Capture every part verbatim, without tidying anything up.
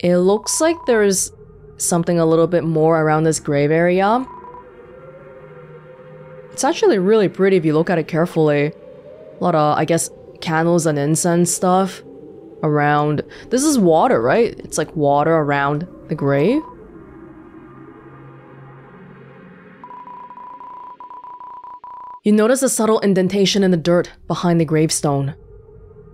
It looks like there's something a little bit more around this grave area. It's actually really pretty if you look at it carefully. A lot of, I guess, candles and incense stuff around. This is water, right? It's like water around the grave. You notice a subtle indentation in the dirt behind the gravestone.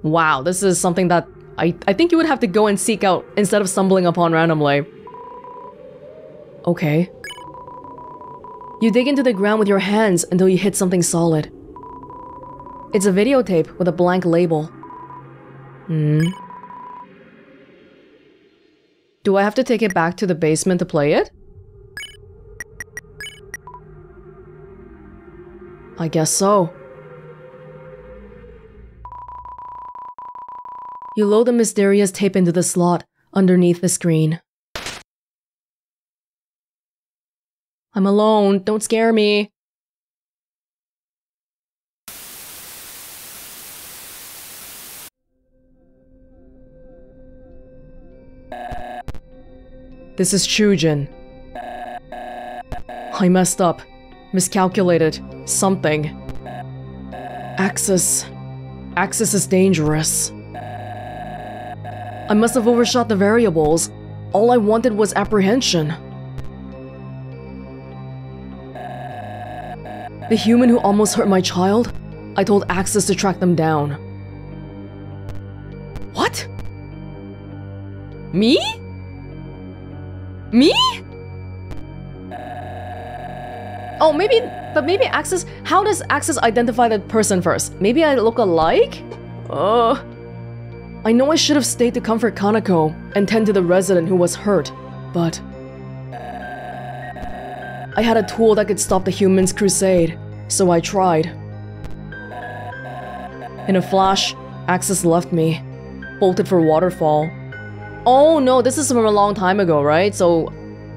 Wow, this is something that I, I think you would have to go and seek out instead of stumbling upon randomly. Okay. You dig into the ground with your hands until you hit something solid. It's a videotape with a blank label. Hmm. Do I have to take it back to the basement to play it? I guess so. You load the mysterious tape into the slot underneath the screen. I'm alone, don't scare me. This is Chujin. I messed up. Miscalculated. Something. Axis. Axis is dangerous. I must have overshot the variables. All I wanted was apprehension. The human who almost hurt my child? I told Axis to track them down. What? Me? Me? Oh, maybe, but maybe Axis, how does Axis identify that person first? Maybe I look alike? Uh, I know I should have stayed to comfort Kanako and tend to the resident who was hurt, but I had a tool that could stop the human's crusade, so I tried. In a flash, Axis left me, bolted for Waterfall. Oh no, this is from a long time ago, right? So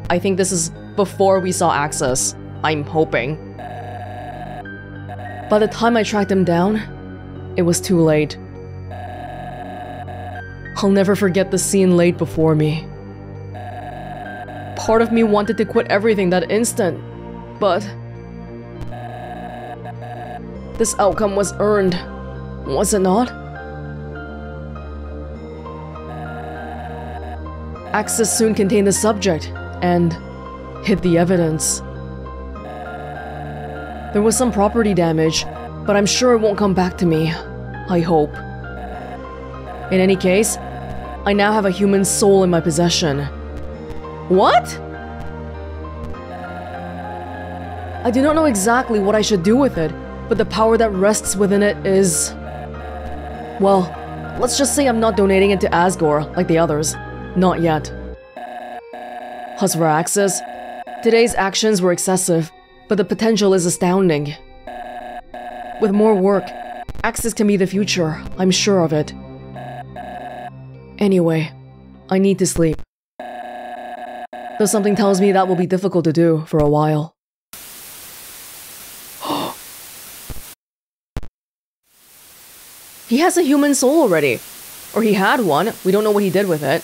I think this is before we saw Axis, I'm hoping. By the time I tracked him down, it was too late. I'll never forget the scene laid before me. Part of me wanted to quit everything that instant, but this outcome was earned, was it not? Axis soon contained the subject and hid the evidence. There was some property damage, but I'm sure it won't come back to me. I hope. In any case, I now have a human soul in my possession. What? I do not know exactly what I should do with it, but the power that rests within it is... well, let's just say I'm not donating it to Asgore like the others. Not yet. As for Axis, today's actions were excessive, but the potential is astounding. With more work, Axis can be the future, I'm sure of it. Anyway, I need to sleep. Though something tells me that will be difficult to do for a while. He has a human soul already. Or he had one, we don't know what he did with it.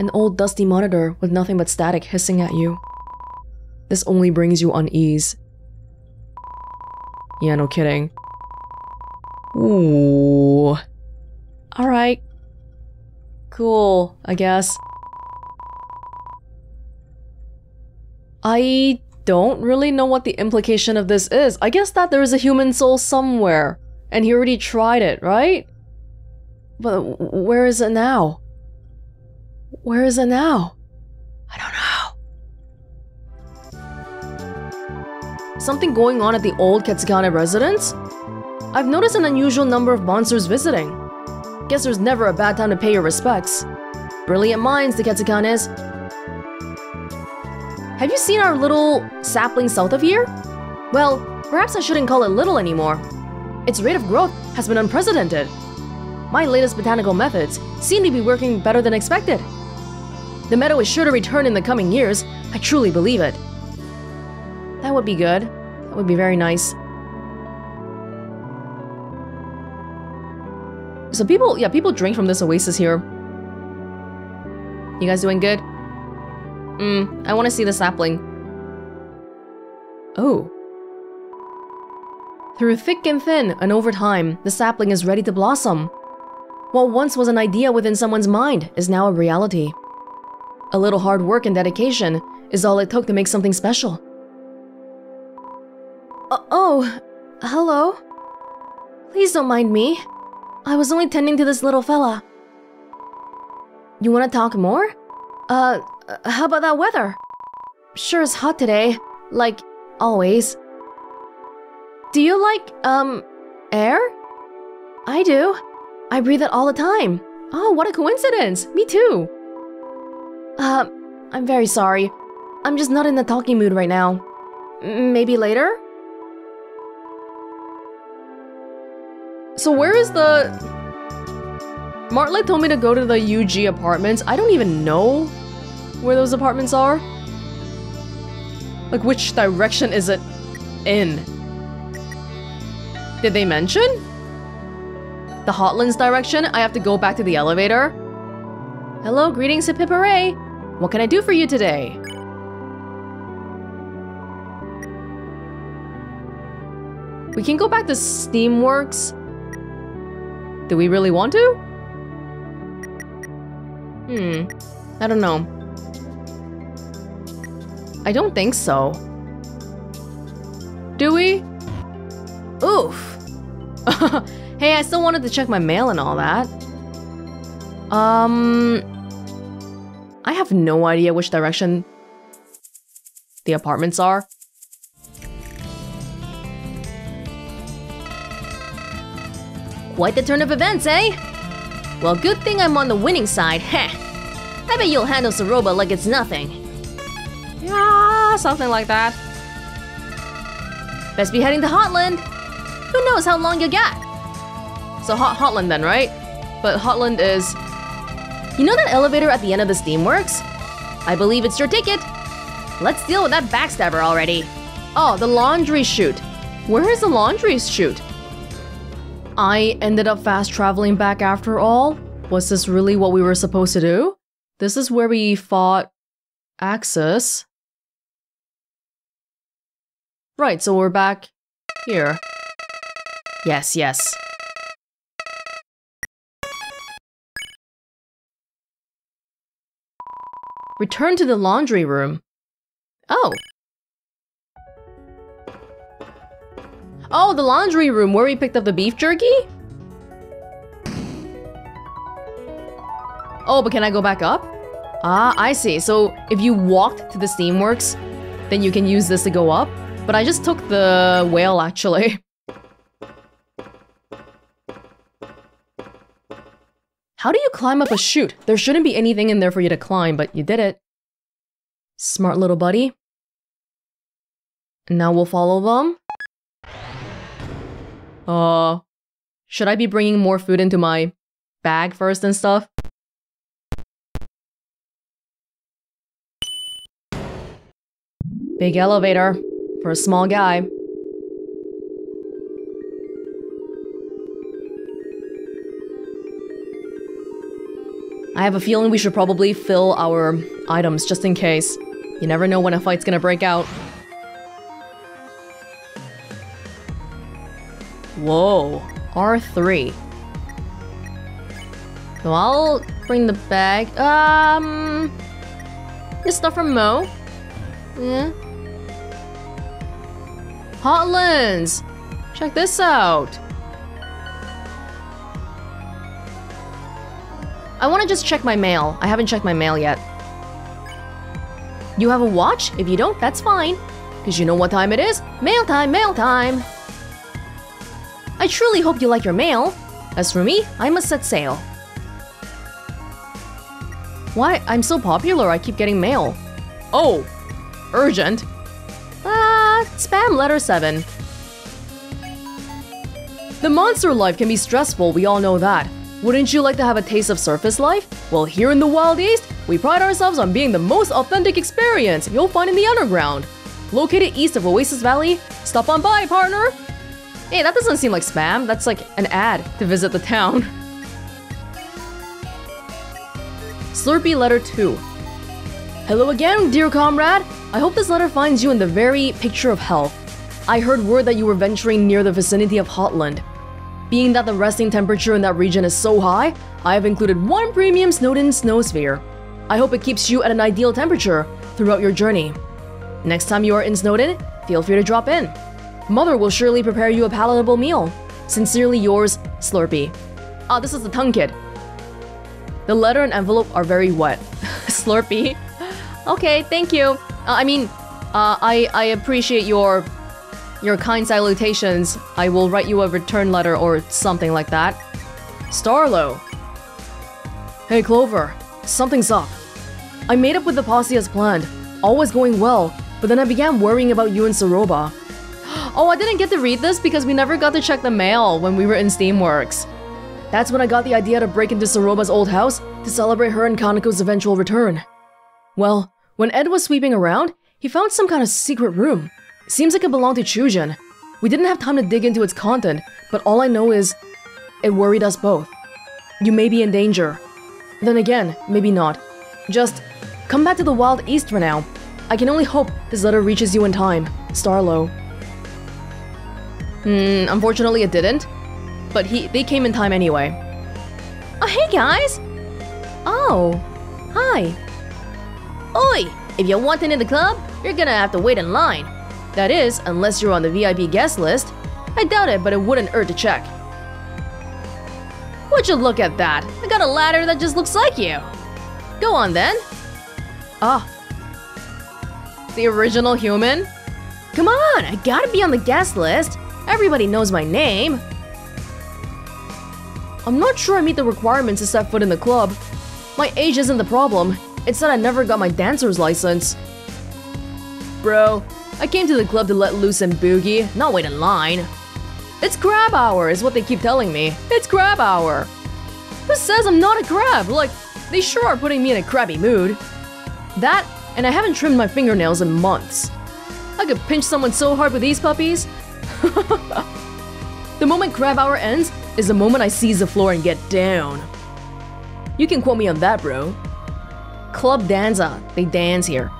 An old dusty monitor with nothing but static hissing at you. This only brings you unease. Yeah, no kidding. Ooh. Alright. Cool, I guess. I don't really know what the implication of this is. I guess that there is a human soul somewhere. And he already tried it, right? But where is it now? Where is it now? I don't know. Something going on at the old Ketsukane residence? I've noticed an unusual number of monsters visiting. Guess there's never a bad time to pay your respects. Brilliant minds, the Ketsukanes. Have you seen our little sapling south of here? Well, perhaps I shouldn't call it little anymore. Its rate of growth has been unprecedented. My latest botanical methods seem to be working better than expected. The meadow is sure to return in the coming years, I truly believe it. That would be good. That would be very nice. So people, yeah, people drink from this oasis here. You guys doing good? Mm, I want to see the sapling. Oh. Through thick and thin, and over time, the sapling is ready to blossom. What once was an idea within someone's mind is now a reality. A little hard work and dedication is all it took to make something special. Uh, oh, hello? Please don't mind me. I was only tending to this little fella. You want to talk more? Uh, how about that weather? Sure is hot today, like always. Do you like, um, air? I do. I breathe it all the time. Oh, what a coincidence! Me too! Uh, I'm very sorry. I'm just not in the talking mood right now. Maybe later? So where is the... Martlet told me to go to the U G Apartments. I don't even know where those apartments are. Like, which direction is it in? Did they mention? The Hotland's direction? I have to go back to the elevator. Hello, greetings to Pipperay. What can I do for you today? We can go back to Steamworks. Do we really want to? Hmm, I don't know. I don't think so. Do we? Oof. Hey, I still wanted to check my mail and all that. Um, I have no idea which direction the apartments are. Quite the turn of events, eh? Well, good thing I'm on the winning side, heh. I bet you'll handle Ceroba like it's nothing. Yeah, something like that. Best be heading to Hotland. Who knows how long you got? So hot Hotland then, right? But Hotland is... You know that elevator at the end of the Steamworks? I believe it's your ticket. Let's deal with that backstabber already. Oh, the laundry chute. Where is the laundry chute? I ended up fast traveling back after all? Was this really what we were supposed to do? This is where we fought Axis. Right, so we're back here. Yes, yes. Return to the laundry room. Oh. Oh, the laundry room where we picked up the beef jerky? Oh, but can I go back up? Ah, I see. So if you walked to the Steamworks, then you can use this to go up. But I just took the whale, actually. How do you climb up a chute? There shouldn't be anything in there for you to climb, but you did it. Smart little buddy. And now we'll follow them. Uh, should I be bringing more food into my bag first and stuff? Big elevator for a small guy. I have a feeling we should probably fill our items just in case. You never know when a fight's gonna break out. Whoa, R three. So I'll bring the bag. Um, this stuff from Mo. Yeah. Hotlands. Check this out. I want to just check my mail. I haven't checked my mail yet. You have a watch? If you don't, that's fine. Because you know what time it is? Mail time, mail time. I truly hope you like your mail. As for me, I must set sail. Why? I'm so popular, I keep getting mail. Oh! Urgent. Ah, uh, spam letter seven. The monster life can be stressful, we all know that. Wouldn't you like to have a taste of surface life? Well, here in the Wild East, we pride ourselves on being the most authentic experience you'll find in the underground. located east of Oasis Valley. Stop on by, partner! Hey, that doesn't seem like spam. That's like an ad to visit the town. Slurpee letter two. Hello again, dear comrade. I hope this letter finds you in the very picture of health. I heard word that you were venturing near the vicinity of Hotland. Being that the resting temperature in that region is so high, I have included one premium Snowdin snow sphere. I hope it keeps you at an ideal temperature throughout your journey. Next time you are in Snowdin, feel free to drop in. Mother will surely prepare you a palatable meal. Sincerely yours, Slurpee. Ah, this is the tongue kid. The letter and envelope are very wet. Slurpee. Okay, thank you. Uh, I mean, uh, I, I appreciate your... your kind salutations. I will write you a return letter or something like that. Starlo. Hey Clover, something's up. I made up with the posse as planned. All was going well, but then I began worrying about you and Ceroba. Oh, I didn't get to read this because we never got to check the mail when we were in Steamworks. That's when I got the idea to break into Ceroba's old house to celebrate her and Kanako's eventual return. Well, when Ed was sweeping around, he found some kind of secret room. Seems like it belonged to Chujin. We didn't have time to dig into its content, but all I know is it worried us both. You may be in danger. Then again, maybe not. Just come back to the Wild East for now. I can only hope this letter reaches you in time, Starlo. Hmm, unfortunately it didn't. But he they came in time anyway. Oh, hey guys! Oh, hi. Oi! If you want into the club, you're gonna have to wait in line. That is, unless you're on the V I P guest list. I doubt it, but it wouldn't hurt to check. Would you look at that? I got a ladder that just looks like you. Go on then. Ah. The original human? Come on, I gotta be on the guest list. Everybody knows my name. I'm not sure I meet the requirements to set foot in the club. My age isn't the problem. It's that I never got my dancer's license. Bro. I came to the club to let loose and boogie, not wait in line. It's crab hour is what they keep telling me. It's crab hour. Who says I'm not a crab? Like, they sure are putting me in a crabby mood. That, and I haven't trimmed my fingernails in months. I could pinch someone so hard with these puppies. The moment crab hour ends is the moment I seize the floor and get down. You can quote me on that, bro. Club danza. They dance here.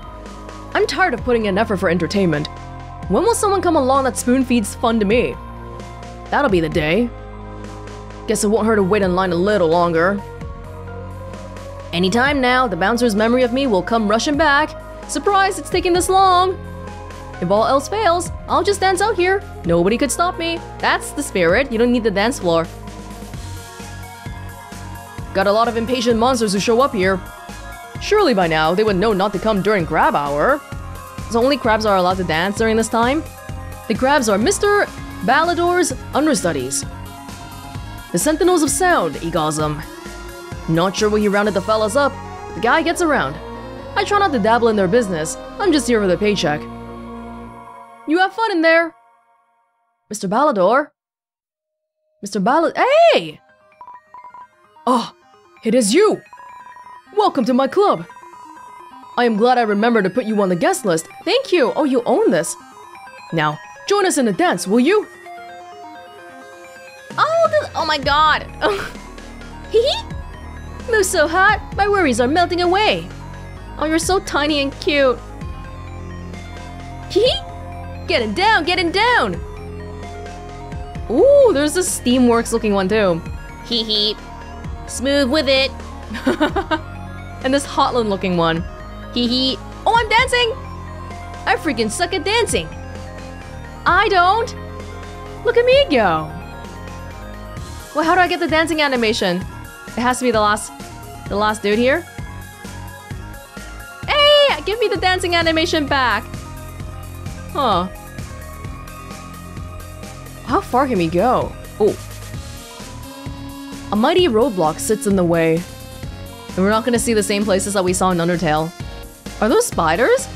I'm tired of putting in effort for entertainment. When will someone come along that spoon feeds fun to me? That'll be the day. Guess it won't hurt to wait in line a little longer. Anytime now, the bouncer's memory of me will come rushing back. Surprise, it's taking this long! If all else fails, I'll just dance out here. Nobody could stop me. That's the spirit. You don't need the dance floor. Got a lot of impatient monsters who show up here. Surely by now, they would know not to come during crab hour. So only crabs are allowed to dance during this time. The crabs are Mister Ballador's understudies. The Sentinels of Sound, Egosum. Not sure where he rounded the fellas up, but the guy gets around. I try not to dabble in their business, I'm just here for the paycheck. You have fun in there! Mister Ballador? Mister Ballad- Hey! Oh, it is you! Welcome to my club! I am glad I remembered to put you on the guest list. Thank you! Oh, you own this. Now, join us in the dance, will you? Oh, this, oh my god! Hee hee! Move so hot, my worries are melting away! Oh, you're so tiny and cute. Hee hee! Getting down, getting down! Ooh, there's this Steamworks looking one too. Hee hee. Smooth with it! And this Hotland looking one. Hee hee. Oh, I'm dancing! I freaking suck at dancing! I don't! Look at me go! Well, how do I get the dancing animation? It has to be the last... the last dude here? Hey! Give me the dancing animation back! Huh. How far can we go? Oh. A mighty roadblock sits in the way. And we're not gonna see the same places that we saw in Undertale. Are those spiders?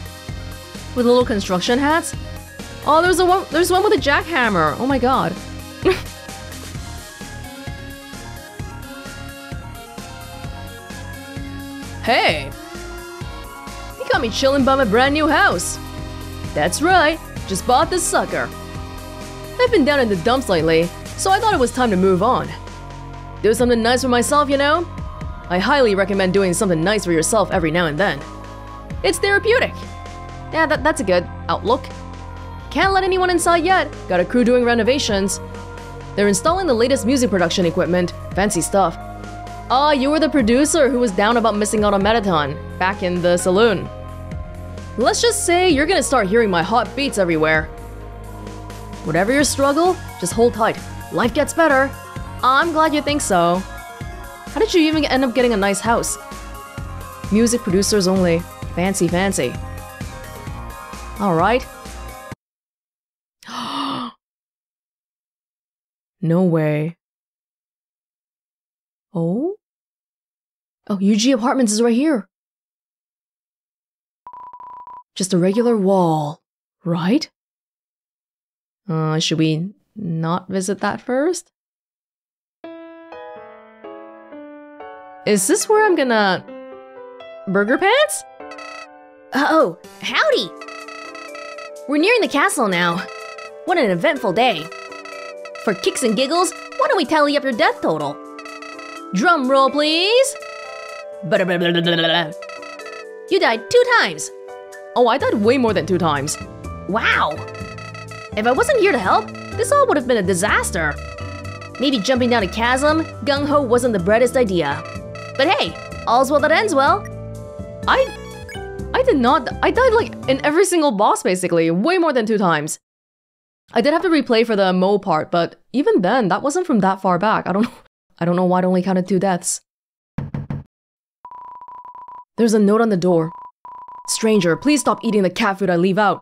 With little construction hats? Oh, there's a one there's one with a jackhammer. Oh my god. Hey! You got me chilling by my brand new house. That's right, just bought this sucker. I've been down in the dumps lately, so I thought it was time to move on. Do something nice for myself, you know? I highly recommend doing something nice for yourself every now and then. It's therapeutic. Yeah, that, that's a good outlook. Can't let anyone inside yet, got a crew doing renovations. They're installing the latest music production equipment, fancy stuff. Ah, you were the producer who was down about missing out on Mettaton, back in the saloon. Let's just say you're gonna start hearing my hot beats everywhere. Whatever your struggle, just hold tight. Life gets better. I'm glad you think so. How did you even end up getting a nice house? Music producers only. Fancy, fancy. Alright. No way. Oh? Oh, U G Apartments is right here. Just a regular wall, right? Uh, should we not visit that first? Is this where I'm gonna... Burger Pants? Oh, howdy! We're nearing the castle now. What an eventful day. For kicks and giggles, why don't we tally up your death total? Drum roll, please! You died two times! Oh, I died way more than two times. Wow! If I wasn't here to help, this all would have been a disaster. Maybe jumping down a chasm, gung-ho wasn't the brightest idea. But hey, all's well that ends well. I... I did not... I died like in every single boss, basically. Way more than two times. I did have to replay for the Mo part, but even then, that wasn't from that far back. I don't know... I don't know why it only counted two deaths. There's a note on the door. Stranger, please stop eating the cat food I leave out.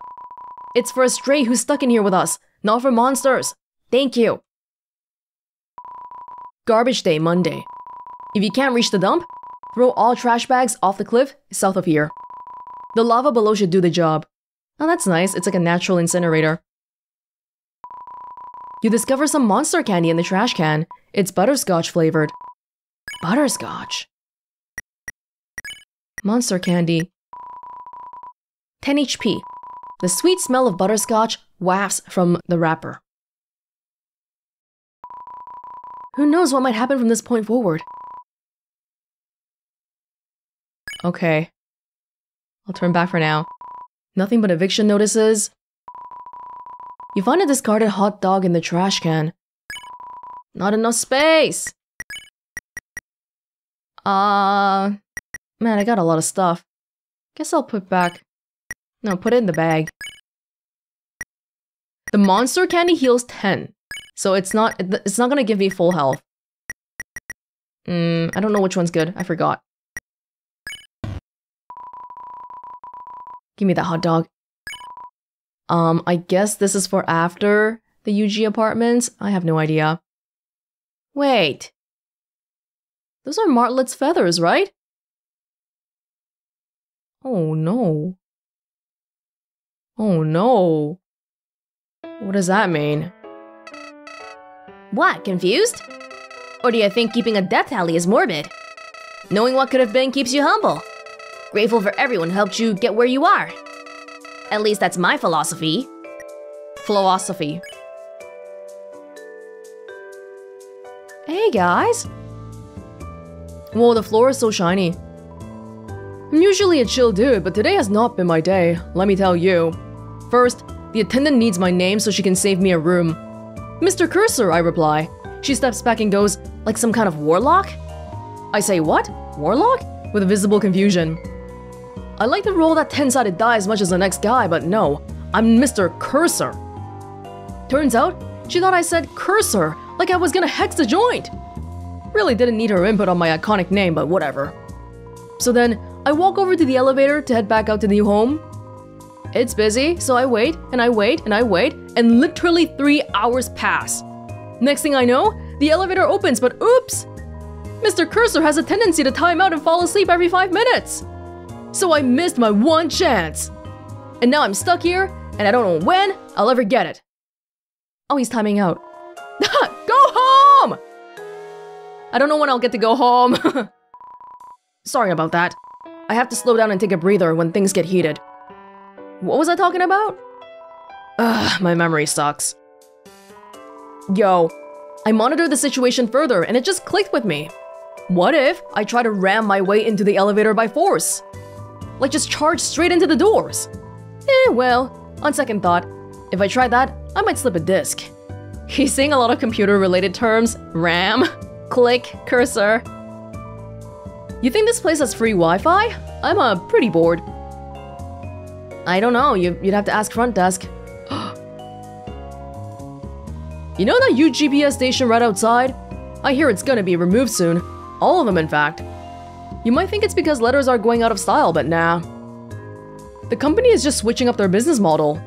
It's for a stray who's stuck in here with us, not for monsters. Thank you. Garbage Day, Monday. If you can't reach the dump, throw all trash bags off the cliff south of here. The lava below should do the job. Oh, that's nice. It's like a natural incinerator. You discover some monster candy in the trash can. It's butterscotch flavored. Butterscotch. Monster candy. ten H P. The sweet smell of butterscotch wafts from the wrapper. Who knows what might happen from this point forward? Okay. I'll turn back for now. Nothing but eviction notices. You find a discarded hot dog in the trash can. Not enough space! Uh... Man, I got a lot of stuff. Guess I'll put back... No, put it in the bag. The monster candy heals ten. So it's not- it's not gonna give me full health. Mmm, I don't know which one's good. I forgot. Give me that hot dog. Um, I guess this is for after the U G Apartments? I have no idea. Wait. Those are Martlet's feathers, right? Oh no. Oh no. What does that mean? What, confused? Or do you think keeping a death tally is morbid? Knowing what could have been keeps you humble. Grateful for everyone who helped you get where you are. At least that's my philosophy. Philosophy. Hey guys! Whoa, the floor is so shiny. I'm usually a chill dude, but today has not been my day, let me tell you. First, the attendant needs my name so she can save me a room. Mister Cursor, I reply. She steps back and goes, like some kind of warlock? I say, what? Warlock? With visible confusion. I like to roll that ten-sided die as much as the next guy, but no, I'm Mister Cursor. Turns out, she thought I said Cursor, like I was gonna hex the joint. Really didn't need her input on my iconic name, but whatever. So then, I walk over to the elevator to head back out to the new home. It's busy, so I wait, and I wait, and I wait, and literally three hours pass. Next thing I know, the elevator opens, but oops! Mister Cursor has a tendency to time out and fall asleep every five minutes! So I missed my one chance! And now I'm stuck here, and I don't know when I'll ever get it. Oh, he's timing out. Go home! I don't know when I'll get to go home. Sorry about that. I have to slow down and take a breather when things get heated. What was I talking about? Ugh, my memory sucks. Yo, I monitored the situation further and it just clicked with me. What if I try to ram my way into the elevator by force? Like just charge straight into the doors? Eh, well, on second thought, if I try that, I might slip a disc. He's saying a lot of computer-related terms. RAM, click, cursor. You think this place has free Wi-Fi? I'm uh, pretty bored. I don't know, you, you'd have to ask front desk. You know that U G P S station right outside? I hear it's gonna be removed soon. All of them, in fact. You might think it's because letters are going out of style, but nah. The company is just switching up their business model.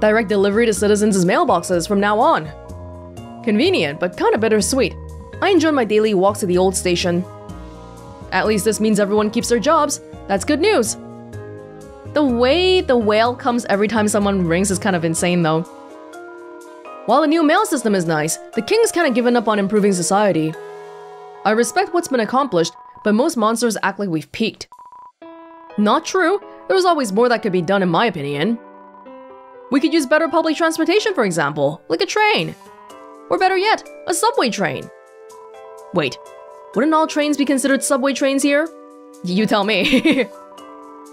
Direct delivery to citizens' mailboxes from now on. Convenient, but kinda bittersweet. I enjoy my daily walks to the old station. At least this means everyone keeps their jobs. That's good news. The way the wail comes every time someone rings is kind of insane, though. While the new mail system is nice, the king's kinda given up on improving society. I respect what's been accomplished, but most monsters act like we've peaked. Not true. There's always more that could be done, in my opinion. We could use better public transportation, for example, like a train. Or better yet, a subway train. Wait, wouldn't all trains be considered subway trains here? You tell me.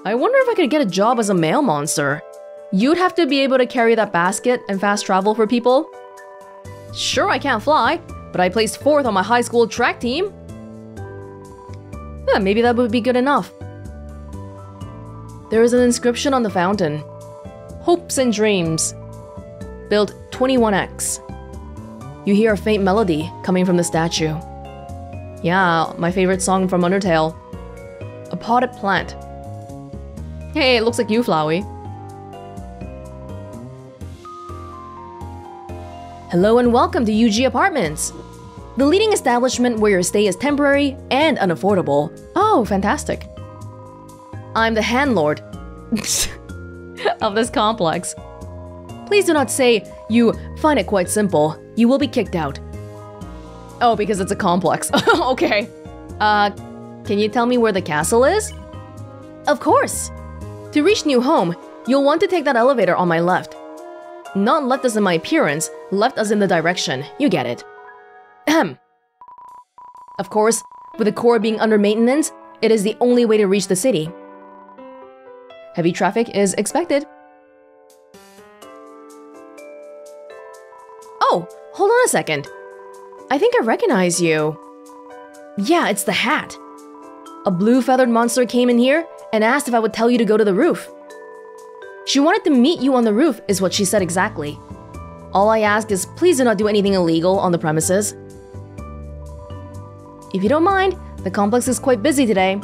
I wonder if I could get a job as a mail monster. You'd have to be able to carry that basket and fast travel for people. Sure, I can't fly, but I placed fourth on my high school track team. Yeah, maybe that would be good enough. There is an inscription on the fountain. Hopes and dreams. Build twenty-one X. You hear a faint melody coming from the statue. Yeah, my favorite song from Undertale. A potted plant. Hey, it looks like you, Flowey. Hello and welcome to U G Apartments, the leading establishment where your stay is temporary and unaffordable. Oh, fantastic. I'm the handlord of this complex. Please do not say you find it quite simple. You will be kicked out. Oh, because it's a complex. Okay. Uh, can you tell me where the castle is? Of course. To reach New Home, you'll want to take that elevator on my left. Not left as in my appearance, left as in the direction. You get it. Ahem. Of course, with the core being under maintenance, it is the only way to reach the city. Heavy traffic is expected. Oh, hold on a second. I think I recognize you. Yeah, it's the hat. A blue feathered monster came in here and asked if I would tell you to go to the roof. She wanted to meet you on the roof, is what she said exactly. All I ask is please do not do anything illegal on the premises. If you don't mind, the complex is quite busy today.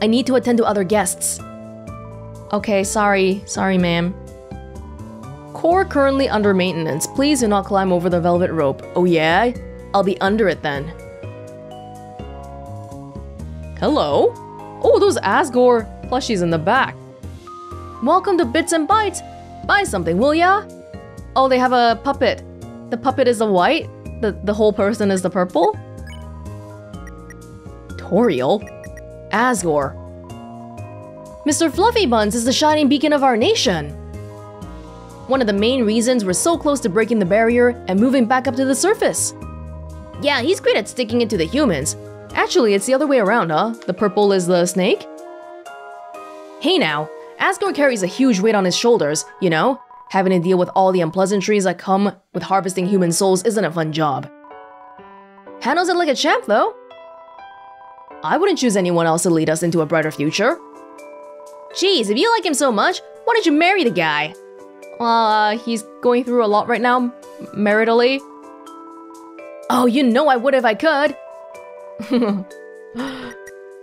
I need to attend to other guests. Okay, sorry, sorry ma'am. Core currently under maintenance. Please do not climb over the velvet rope. Oh yeah? I'll be under it then. Hello? Oh, those Asgore plushies in the back. Welcome to Bits and Bites! Buy something, will ya? Oh, they have a puppet. The puppet is the white? The, the whole person is the purple? Toriel? Asgore. Mister Fluffy Buns is the shining beacon of our nation! One of the main reasons we're so close to breaking the barrier and moving back up to the surface. Yeah, he's great at sticking it to the humans. Actually, it's the other way around, huh? The purple is the snake? Hey now! Asgore carries a huge weight on his shoulders, you know? Having to deal with all the unpleasantries that come with harvesting human souls isn't a fun job. Handles it like a champ, though. I wouldn't choose anyone else to lead us into a brighter future. Jeez, if you like him so much, why don't you marry the guy? Uh, he's going through a lot right now, maritally. Oh, you know I would if I could.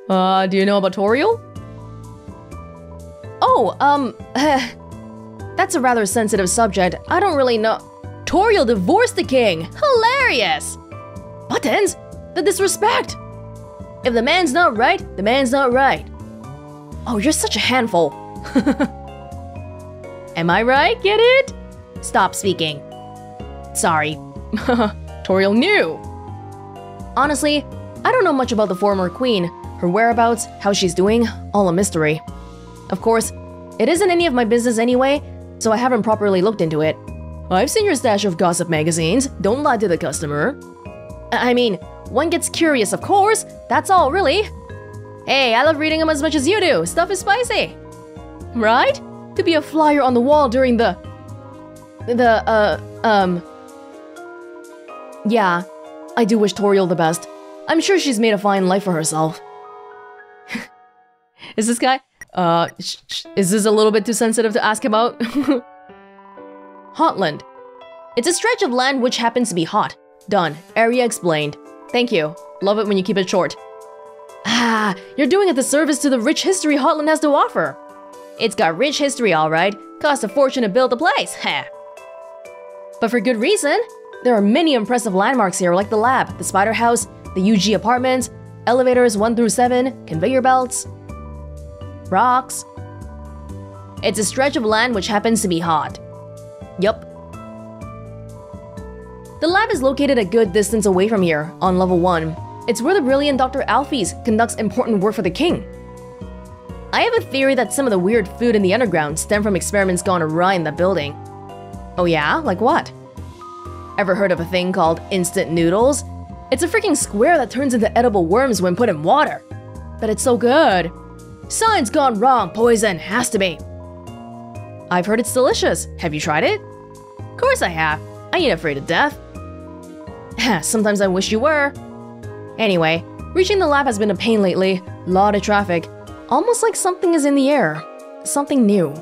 uh, do you know about Toriel? Oh, um, eh, that's a rather sensitive subject. I don't really know. Toriel divorced the king! Hilarious! Buttons? The disrespect! If the man's not right, the man's not right. Oh, you're such a handful. Am I right? Get it? Stop speaking. Sorry. Toriel knew! Honestly, I don't know much about the former queen. Her whereabouts, how she's doing, all a mystery. Of course, It isn't any of my business anyway, so I haven't properly looked into it. I've seen your stash of gossip magazines, don't lie to the customer. I mean, one gets curious of course, that's all really. Hey, I love reading them as much as you do, stuff is spicy! Right? To be a flyer on the wall during the... The, uh, um... Yeah, I do wish Toriel the best. I'm sure she's made a fine life for herself. Is this guy? Uh, sh sh is this a little bit too sensitive to ask about? Hotland. It's a stretch of land which happens to be hot. Done. Area explained. Thank you. Love it when you keep it short. Ah, you're doing a disservice to the rich history Hotland has to offer. It's got rich history, alright. Cost a fortune to build the place, heh. But for good reason. There are many impressive landmarks here like the lab, the spider house, the U G apartments, elevators one through seven, conveyor belts, rocks. It's a stretch of land which happens to be hot. Yup. The lab is located a good distance away from here, on level one. It's where the brilliant Doctor Alphys conducts important work for the king. I have a theory that some of the weird food in the underground stem from experiments gone awry in the building. Oh yeah? Like what? Ever heard of a thing called instant noodles? It's a freaking square that turns into edible worms when put in water. But it's so good. Science gone wrong, poison, has to be. I've heard it's delicious. Have you tried it? Of course I have. I ain't afraid of death. Sometimes I wish you were. Anyway, reaching the lab has been a pain lately. Lot of traffic. Almost like something is in the air. Something new.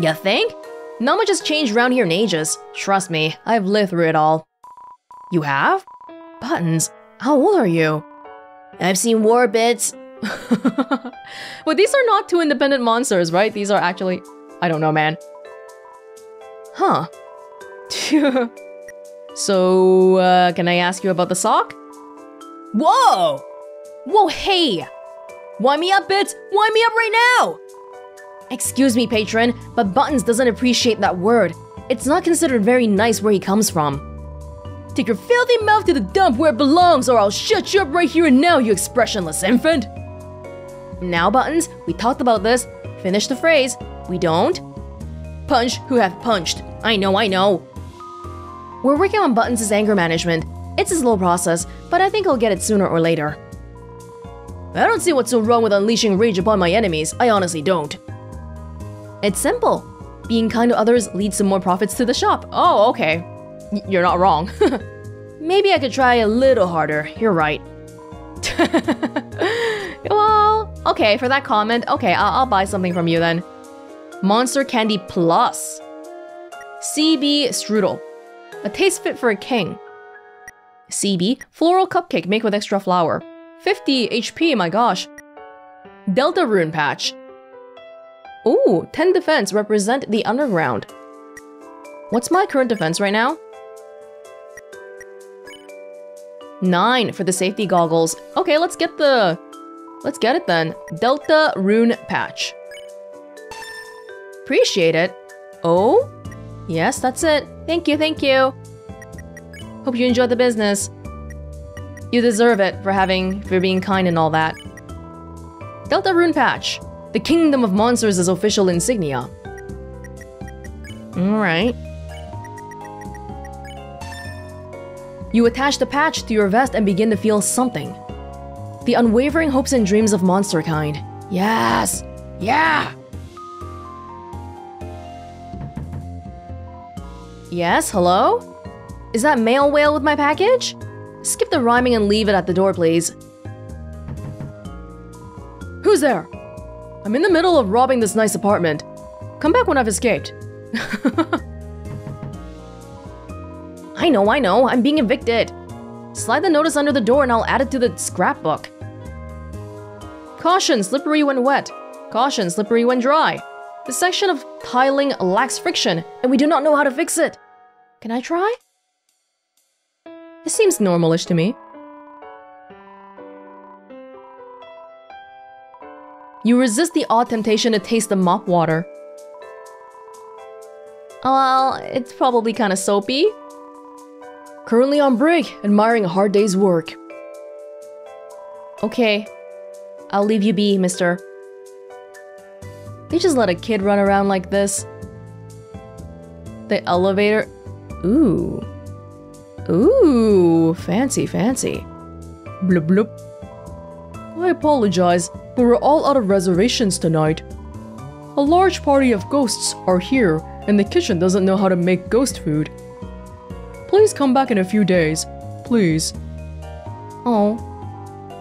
You think? Not much has changed around here in ages. Trust me, I've lived through it all. You have? Buttons, how old are you? I've seen war bits. But these are not two independent monsters, right? These are actually... I don't know, man. Huh. So, uh, can I ask you about the sock? Whoa! Whoa, hey! Wind me up, Bits! Wind me up right now! Excuse me, patron, but Buttons doesn't appreciate that word. It's not considered very nice where he comes from. Take your filthy mouth to the dump where it belongs, or I'll shut you up right here and now, you expressionless infant! Now, Buttons, we talked about this. Finish the phrase. We don't. Punch who have punched. I know, I know. We're working on Buttons' anger management. It's a slow process, but I think I'll get it sooner or later. I don't see what's so wrong with unleashing rage upon my enemies, I honestly don't. It's simple. Being kind to others leads to more profits to the shop. Oh, okay. Y- you're not wrong. Maybe I could try a little harder, you're right. Well, okay, for that comment, okay, I I'll buy something from you then. Monster Candy Plus. C B Strudel. A taste fit for a king. C B Floral Cupcake made with extra flour. fifty H P, my gosh. Delta Rune Patch. Ooh, ten defense represent the underground. What's my current defense right now? nine for the safety goggles. Okay, let's get the... Let's get it then. Delta Rune Patch. Appreciate it. Oh? Yes, that's it. Thank you, thank you. Hope you enjoyed the business. You deserve it for having, for being kind and all that. Delta Rune Patch. The Kingdom of Monsters is official insignia. Alright. You attach the patch to your vest and begin to feel something. The unwavering hopes and dreams of monster kind. Yes! Yeah! Yes, hello? Is that mail whale with my package? Skip the rhyming and leave it at the door, please. Who's there? I'm in the middle of robbing this nice apartment. Come back when I've escaped. I know, I know, I'm being evicted. Slide the notice under the door and I'll add it to the scrapbook. Caution, slippery when wet. Caution, slippery when dry. The section of tiling lacks friction, and we do not know how to fix it. Can I try? It seems normalish to me. You resist the odd temptation to taste the mop water. Well, it's probably kinda soapy. Currently on break, admiring a hard day's work. Okay. I'll leave you be, mister. They just let a kid run around like this. The elevator. Ooh. Ooh, fancy, fancy. Bloop, bloop. I apologize, but we're all out of reservations tonight. A large party of ghosts are here, and the kitchen doesn't know how to make ghost food. Please come back in a few days. Please. Oh.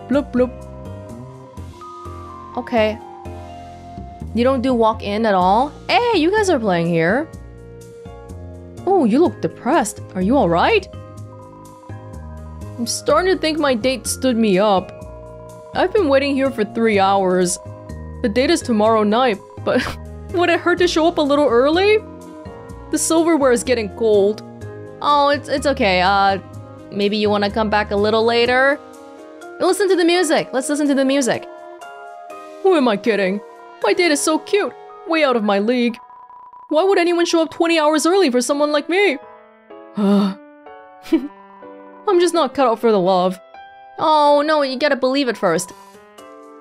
Bloop, bloop. Okay. You don't do walk-in at all? Hey, you guys are playing here. Oh, you look depressed. Are you alright? I'm starting to think my date stood me up. I've been waiting here for three hours. The date is tomorrow night, but would it hurt to show up a little early? The silverware is getting cold. Oh, it's, it's okay. Uh, maybe you want to come back a little later? Listen to the music. Let's listen to the music. Who am I kidding? My date is so cute. Way out of my league. Why would anyone show up twenty hours early for someone like me? I'm just not cut out for the love. Oh no, you gotta believe it first.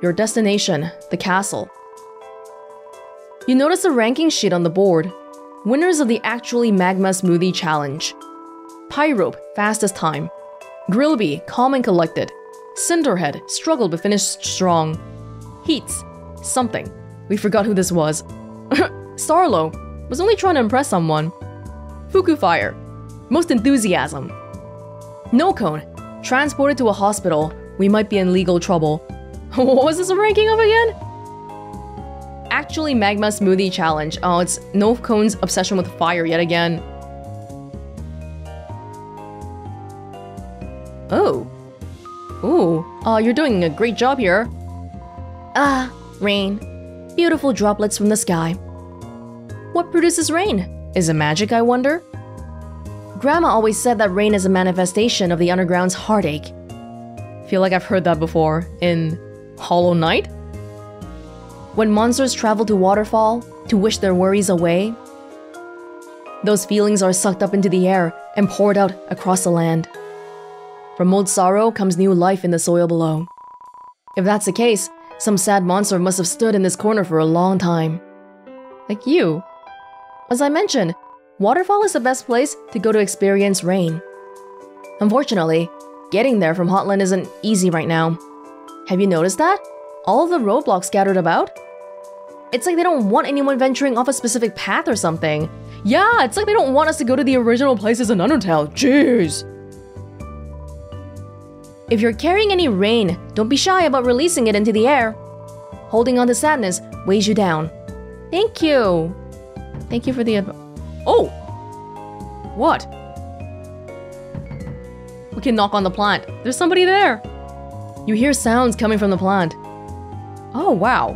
Your destination, the castle. You notice a ranking sheet on the board. Winners of the Actually Magma Smoothie Challenge. Pyrope, fastest time. Grillby, calm and collected. Cinderhead, struggled but finished strong. Heats, something. We forgot who this was. Starlo, was only trying to impress someone. Fuku Fire, most enthusiasm. No Cone, transported to a hospital. We might be in legal trouble. What was this a ranking of again? Actually Magma Smoothie Challenge. Oh, it's No Cone's obsession with fire yet again. Oh. Ooh. Oh, uh, you're doing a great job here. Ah, rain. Beautiful droplets from the sky. What produces rain? Is it magic, I wonder? Grandma always said that rain is a manifestation of the underground's heartache. Feel like I've heard that before in Hollow Knight? When monsters travel to Waterfall to wish their worries away, those feelings are sucked up into the air and poured out across the land. From old sorrow comes new life in the soil below. If that's the case, some sad monster must have stood in this corner for a long time. Like you. As I mentioned, Waterfall is the best place to go to experience rain. Unfortunately, getting there from Hotland isn't easy right now. Have you noticed that? All of the roadblocks scattered about? It's like they don't want anyone venturing off a specific path or something. Yeah, it's like they don't want us to go to the original places in Undertale. Jeez! If you're carrying any rain, don't be shy about releasing it into the air. Holding on to sadness weighs you down. Thank you. Thank you for the advice. Oh! What? We can knock on the plant. There's somebody there. You hear sounds coming from the plant. Oh, wow.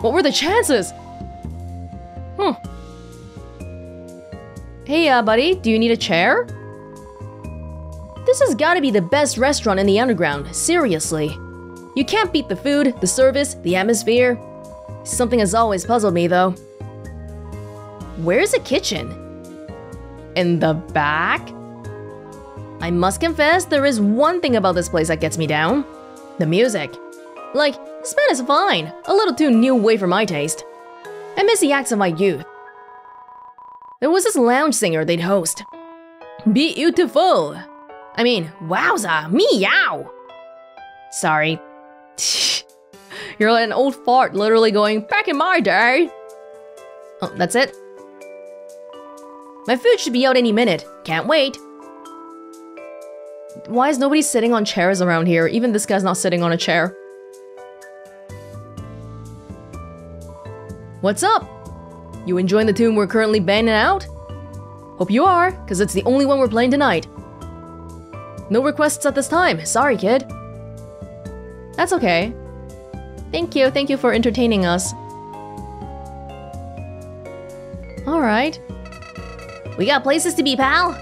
What were the chances? Hmm. Hey, uh, buddy, do you need a chair? This has got to be the best restaurant in the underground, seriously. You can't beat the food, the service, the atmosphere. Something has always puzzled me, though. Where's the kitchen? In the back? I must confess, there is one thing about this place that gets me down. The music. Like, this band is fine. A little too new wave for my taste. I miss the acts of my youth. There was this lounge singer they'd host. Beautiful. I mean, wowza, meow. Sorry. You're like an old fart literally going, back in my day! Oh, that's it? My food should be out any minute. Can't wait. Why is nobody sitting on chairs around here? Even this guy's not sitting on a chair. What's up? You enjoying the tune we're currently banging out? Hope you are, because it's the only one we're playing tonight. No requests at this time. Sorry, kid. That's okay. Thank you, thank you for entertaining us. Alright. We got places to be, pal!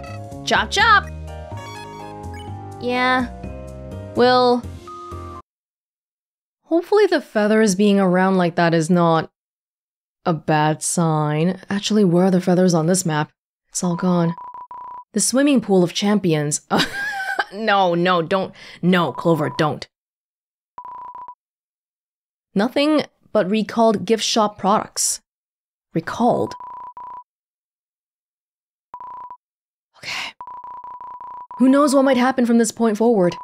Chop chop! Yeah. Well... hopefully the feathers being around like that is not... a bad sign. Actually, where are the feathers on this map? It's all gone. The swimming pool of champions. No, no, don't. No, Clover, don't. Nothing but recalled gift shop products. Recalled? Okay. Who knows what might happen from this point forward?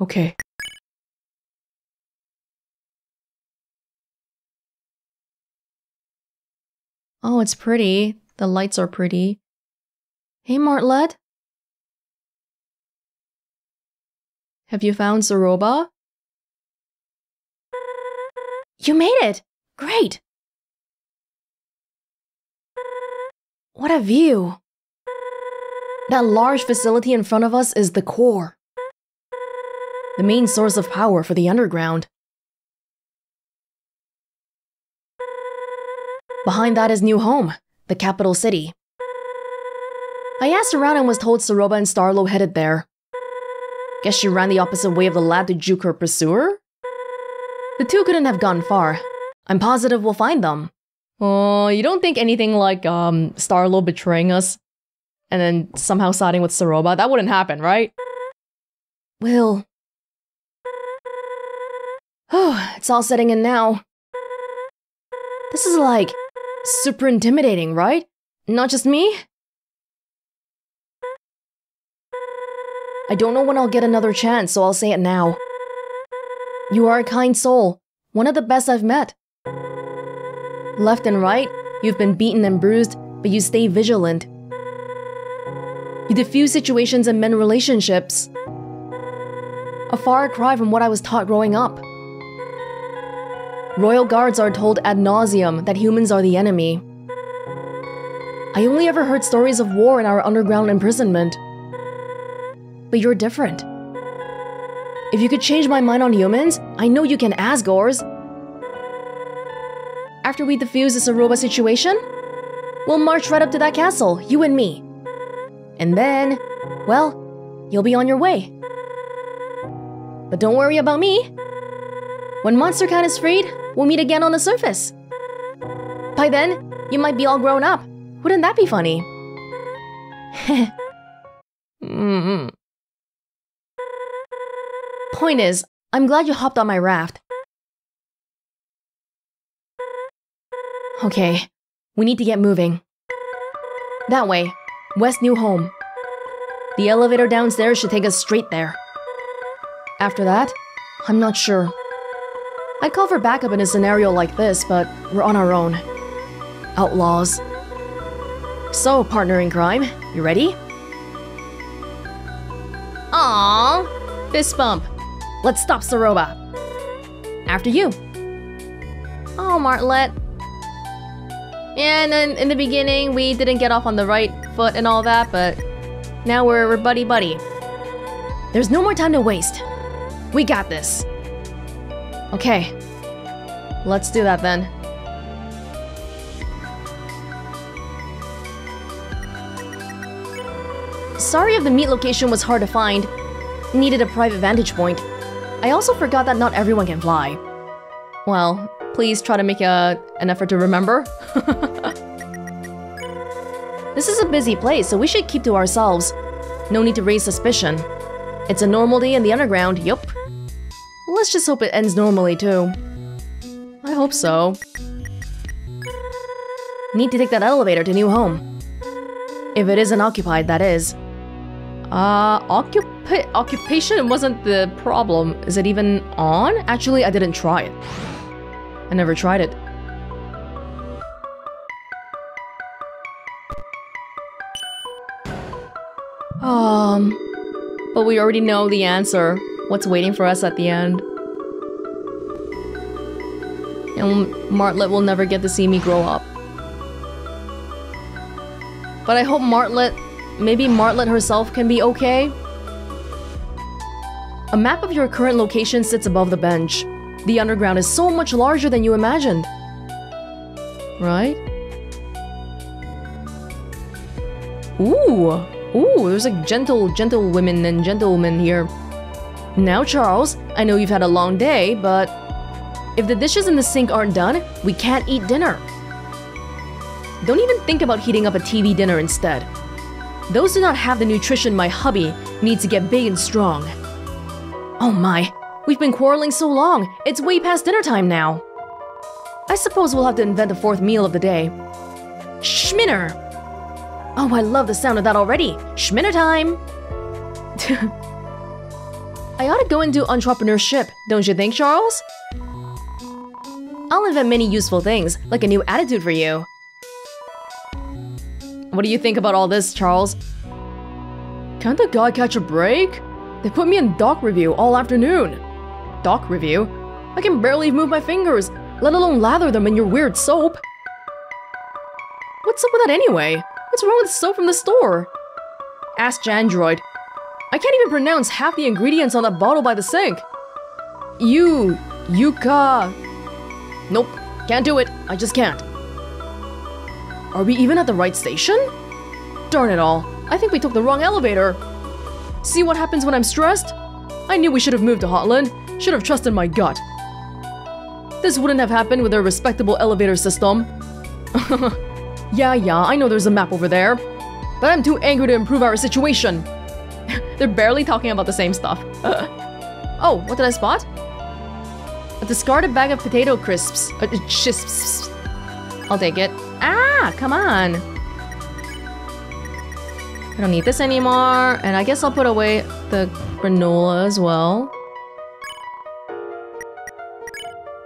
Okay. Oh, it's pretty. The lights are pretty. Hey, Martlet? Have you found Ceroba? You made it! Great! What a view! That large facility in front of us is the core. The main source of power for the underground. Behind that is New Home, the capital city. I asked around and was told Ceroba and Starlo headed there. Guess she ran the opposite way of the lad to juke her pursuer? The two couldn't have gone far. I'm positive we'll find them. Oh, you don't think anything like, um, Starlo betraying us? And then somehow siding with Ceroba? That wouldn't happen, right? Will. Oh, it's all setting in now. This is like... super intimidating, right? Not just me? I don't know when I'll get another chance, so I'll say it now. You are a kind soul, one of the best I've met. Left and right, you've been beaten and bruised, but you stay vigilant. You defuse situations and mend relationships. A far cry from what I was taught growing up. Royal guards are told ad nauseum that humans are the enemy. I only ever heard stories of war in our underground imprisonment. But you're different. If you could change my mind on humans, I know you can, Asgores. After we defuse this Ceroba situation, we'll march right up to that castle, you and me. And then, well, you'll be on your way. But don't worry about me. When Monster Cat is freed, we'll meet again on the surface. By then, you might be all grown up. Wouldn't that be funny? Heh. Mm-hmm. Point is, I'm glad you hopped on my raft. Okay, we need to get moving. That way, West New Home. The elevator downstairs should take us straight there. After that, I'm not sure. I'd call for backup in a scenario like this, but we're on our own. Outlaws. So, partner in crime, you ready? Aww, fist bump. Let's stop Ceroba. After you. Oh, Martlet. And then in the beginning, we didn't get off on the right foot and all that, but now we're, we're buddy buddy. There's no more time to waste. We got this. Okay, let's do that then. Sorry if the meet location was hard to find. Needed a private vantage point. I also forgot that not everyone can fly. Well, please try to make a, an effort to remember. This is a busy place, so we should keep to ourselves. No need to raise suspicion. It's a normal day in the underground, yup. Let's just hope it ends normally, too. I hope so. Need to take that elevator to New Home. If it isn't occupied, that is. Uh, occupa- occupation wasn't the problem. Is it even on? Actually, I didn't try it. I never tried it. Um, but we already know the answer. What's waiting for us at the end. And Martlet will never get to see me grow up. But I hope Martlet... maybe Martlet herself can be okay? A map of your current location sits above the bench. The underground is so much larger than you imagined. Right? Ooh! Ooh, there's like gentle, gentle women and gentlemen here. Now, Charles, I know you've had a long day, but... if the dishes in the sink aren't done, we can't eat dinner. Don't even think about heating up a T V dinner instead. Those do not have the nutrition my hubby needs to get big and strong. Oh my, we've been quarreling so long, it's way past dinner time now. I suppose we'll have to invent a fourth meal of the day. Schminner! Oh, I love the sound of that already! Schminner time! I ought to go into entrepreneurship, don't you think, Charles? I'll invent many useful things, like a new attitude for you. What do you think about all this, Charles? Can't the guy catch a break? They put me in doc review all afternoon. Doc review? I can barely move my fingers, let alone lather them in your weird soap. What's up with that anyway? What's wrong with soap from the store? Ask Jandroid. I can't even pronounce half the ingredients on that bottle by the sink. You, Yuka. Nope, can't do it. I just can't. Are we even at the right station? Darn it all. I think we took the wrong elevator. See what happens when I'm stressed? I knew we should have moved to Hotland. Should have trusted my gut. This wouldn't have happened with a respectable elevator system. Yeah, yeah, I know there's a map over there. But I'm too angry to improve our situation. They're barely talking about the same stuff. Oh, what did I spot? A discarded bag of potato crisps. Uh, chisps. I'll take it. Ah, come on. I don't need this anymore, and I guess I'll put away the granola as well.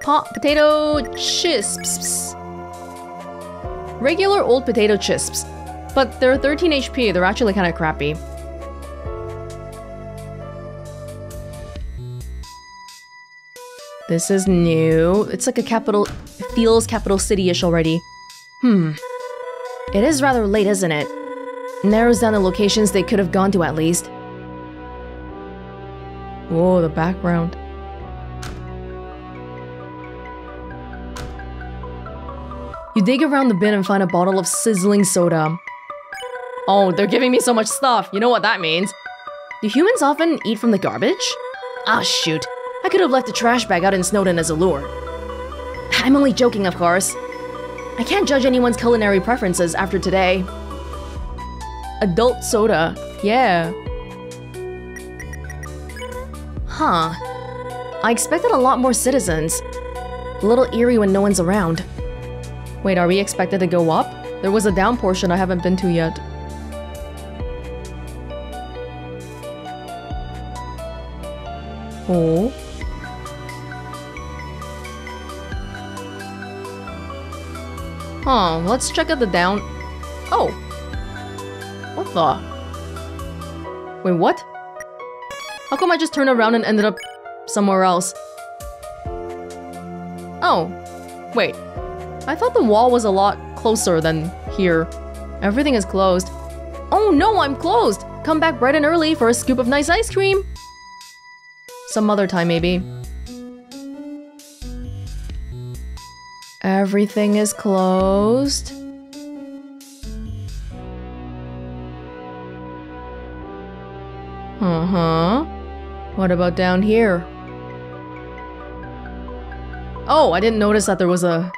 Pot potato chisps. Regular old potato chisps. But they're thirteen H P, they're actually kind of crappy. This is new. It's like a capital... It feels capital city-ish already. Hmm. It is rather late, isn't it? Narrows down the locations they could have gone to, at least. Whoa, the background. You dig around the bin and find a bottle of sizzling soda. Oh, they're giving me so much stuff. You know what that means. Do humans often eat from the garbage? Ah, shoot. I could have left the trash bag out in Snowdin as a lure. I'm only joking, of course. I can't judge anyone's culinary preferences after today. Adult soda, yeah. Huh. I expected a lot more citizens. A little eerie when no one's around. Wait, are we expected to go up? There was a down portion I haven't been to yet. Oh. Huh, let's check out the down... Oh! What the... Wait, what? How come I just turned around and ended up... somewhere else? Oh. Wait. I thought the wall was a lot closer than here. Everything is closed. Oh no, I'm closed! Come back bright and early for a scoop of nice ice cream! Some other time, maybe. Everything is closed. Uh-huh. What about down here? Oh, I didn't notice that there was a...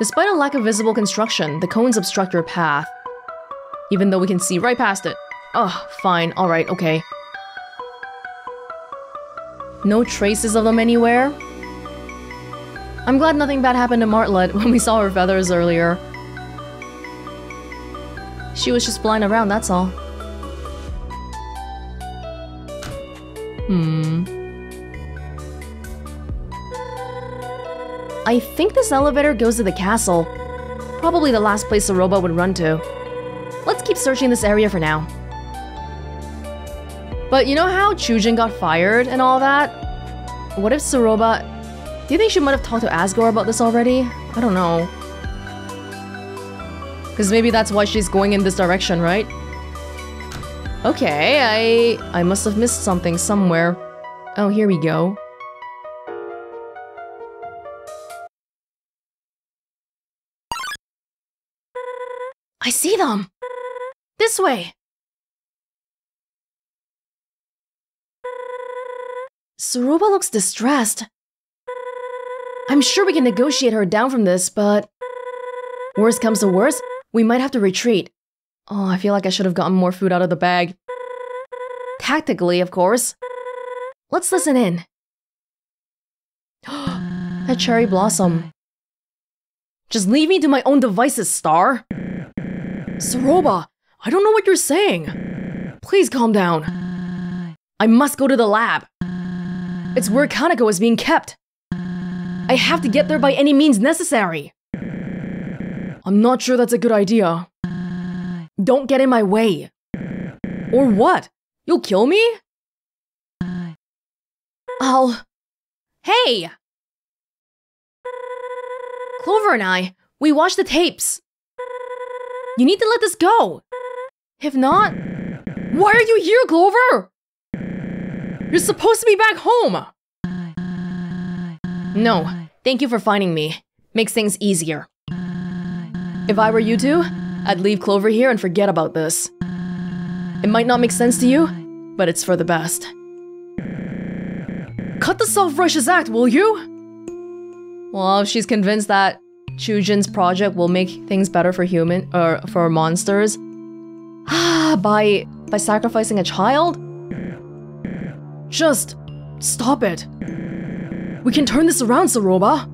Despite a lack of visible construction, the cones obstruct your path. Even though we can see right past it. Ugh, fine. Alright, okay. No traces of them anywhere. I'm glad nothing bad happened to Martlet when we saw her feathers earlier. She was just flying around, that's all. Hmm. I think this elevator goes to the castle. Probably the last place Ceroba would run to. Let's keep searching this area for now. But you know how Chujin got fired and all that? What if Ceroba... Do you think she might have talked to Asgore about this already? I don't know. Because maybe that's why she's going in this direction, right? Okay, I... I must have missed something somewhere. Oh, here we go. I see them! This way! Ceroba looks distressed. I'm sure we can negotiate her down from this, but... Worst comes to worst, we might have to retreat. Oh, I feel like I should have gotten more food out of the bag. Tactically, of course. Let's listen in. A cherry blossom. Just leave me to my own devices, Star! Ceroba, I don't know what you're saying! Please calm down. I must go to the lab. It's where Kanako is being kept. I have to get there by any means necessary. I'm not sure that's a good idea. Don't get in my way. Or what? You'll kill me? I'll... Hey! Clover and I, we watched the tapes. You need to let this go. If not... Why are you here, Clover? You're supposed to be back home! No, thank you for finding me. Makes things easier. If I were you two, I'd leave Clover here and forget about this. It might not make sense to you, but it's for the best. Cut the self-righteous act, will you? Well, if she's convinced that Chujin's project will make things better for human or for monsters, ah, by by sacrificing a child, just stop it. We can turn this around, Ceroba.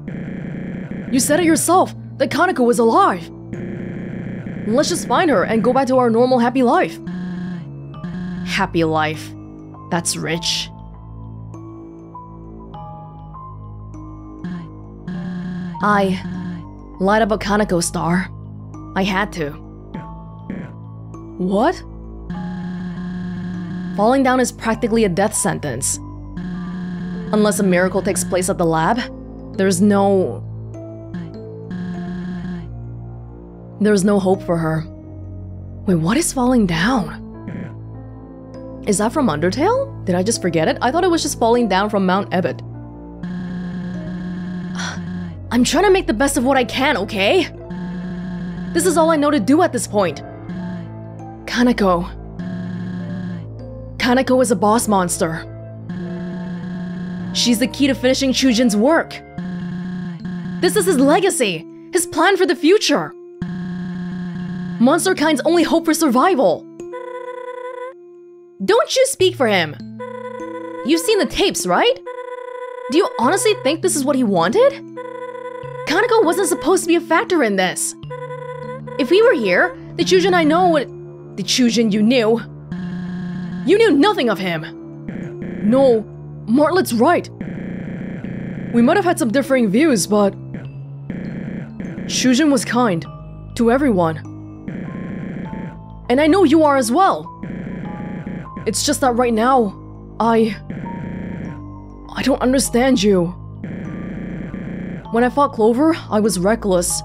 You said it yourself, that Kanako is alive. Let's just find her and go back to our normal happy life. Happy life. That's rich. I lied about Kanako, Star. I had to. What? Falling down is practically a death sentence. Unless a miracle takes place at the lab, there's no... There's no hope for her. Wait, what is falling down? Is that from Undertale? Did I just forget it? I thought it was just falling down from Mount Ebbet. I'm trying to make the best of what I can, okay? This is all I know to do at this point. Kanako. Kanako is a boss monster. She's the key to finishing Chujin's work. This is his legacy, his plan for the future. Monsterkind's only hope for survival. Don't you speak for him. You've seen the tapes, right? Do you honestly think this is what he wanted? Kanako wasn't supposed to be a factor in this. If we were here, the Chujin I know would... The Chujin you knew. You knew nothing of him. No. Martlet's right. We might have had some differing views, but... Chujin was kind. To everyone. And I know you are as well. It's just that right now, I... I don't understand you. When I fought Clover, I was reckless.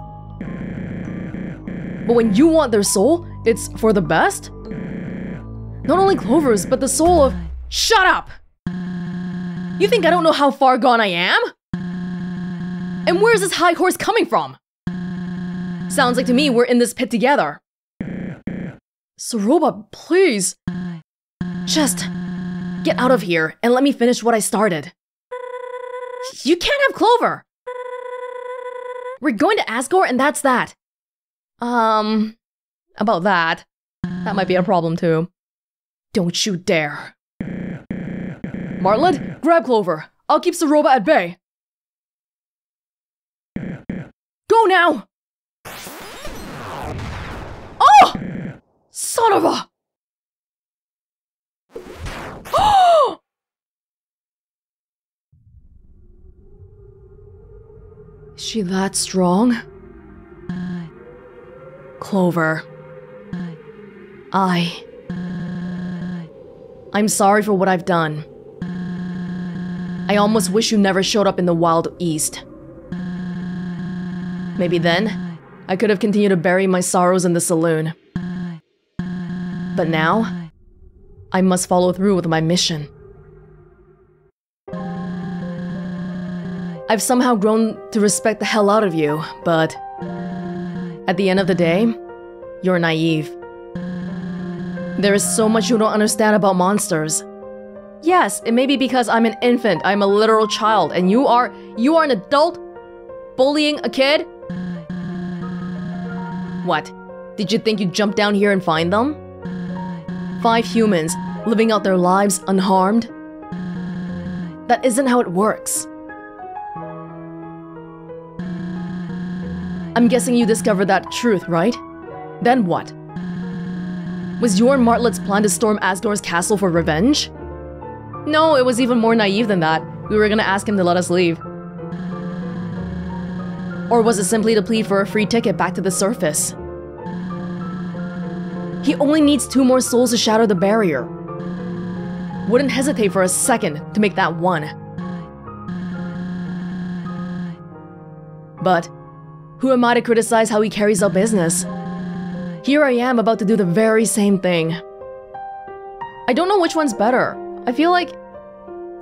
But when you want their soul, it's for the best? Not only Clover's, but the soul of... Shut up! You think I don't know how far gone I am? And where is this high horse coming from? Sounds like to me we're in this pit together. Ceroba, please. Just get out of here and let me finish what I started. You can't have Clover. We're going to Asgore and that's that. Um, about that. That might be a problem too. Don't you dare. Martlet, grab Clover. I'll keep Ceroba at bay. Go now! Oh! Son of a... Oh! Is she that strong? Clover. I... I'm sorry for what I've done. I almost wish you never showed up in the Wild East. Maybe then, I could have continued to bury my sorrows in the saloon. But now, I must follow through with my mission. I've somehow grown to respect the hell out of you, but... At the end of the day, you're naive. There is so much you don't understand about monsters. Yes, it may be because I'm an infant, I'm a literal child, and you are, you are an adult bullying a kid? What? Did you think you'd jump down here and find them? Five humans, living out their lives unharmed? That isn't how it works. I'm guessing you discovered that truth, right? Then what? Was your and Martlet's plan to storm Asgore's castle for revenge? No, it was even more naive than that. We were gonna ask him to let us leave. Or was it simply to plead for a free ticket back to the surface? He only needs two more souls to shatter the barrier. Wouldn't hesitate for a second to make that one. But who am I to criticize how he carries out business? Here I am about to do the very same thing. I don't know which one's better. I feel like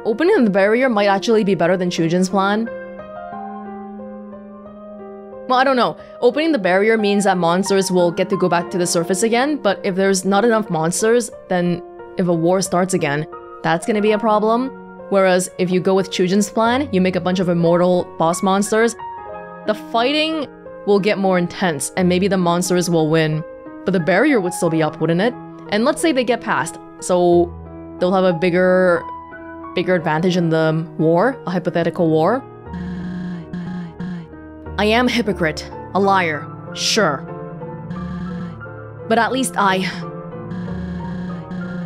opening the barrier might actually be better than Chujin's plan. Well, I don't know. Opening the barrier means that monsters will get to go back to the surface again, but if there's not enough monsters, then if a war starts again, that's gonna be a problem. Whereas if you go with Chujin's plan, you make a bunch of immortal boss monsters, the fighting will get more intense and maybe the monsters will win. But the barrier would still be up, wouldn't it? And let's say they get past, so they'll have a bigger, bigger advantage in the war, a hypothetical war. I am a hypocrite, a liar, sure. But at least I,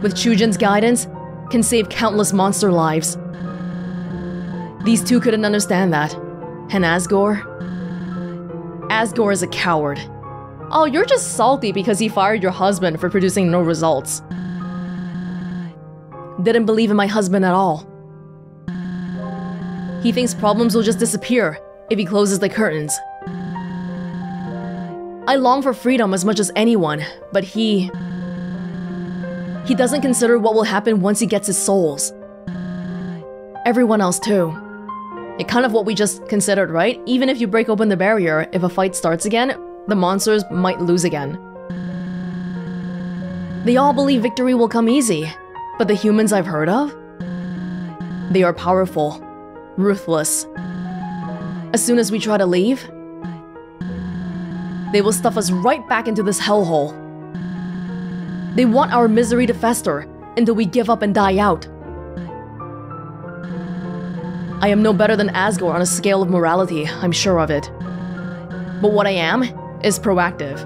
with Chujin's guidance, can save countless monster lives. These two couldn't understand that. And Asgore? Asgore is a coward. Oh, you're just salty because he fired your husband for producing no results. Didn't believe in my husband at all. He thinks problems will just disappear if he closes the curtains. I long for freedom as much as anyone, but he... He doesn't consider what will happen once he gets his souls. Everyone else too. It's kind of what we just considered, right? Even if you break open the barrier, if a fight starts again, the monsters might lose again. They all believe victory will come easy, but the humans I've heard of? They are powerful, ruthless. As soon as we try to leave, they will stuff us right back into this hellhole. They want our misery to fester until we give up and die out. I am no better than Asgore on a scale of morality, I'm sure of it. But what I am is proactive.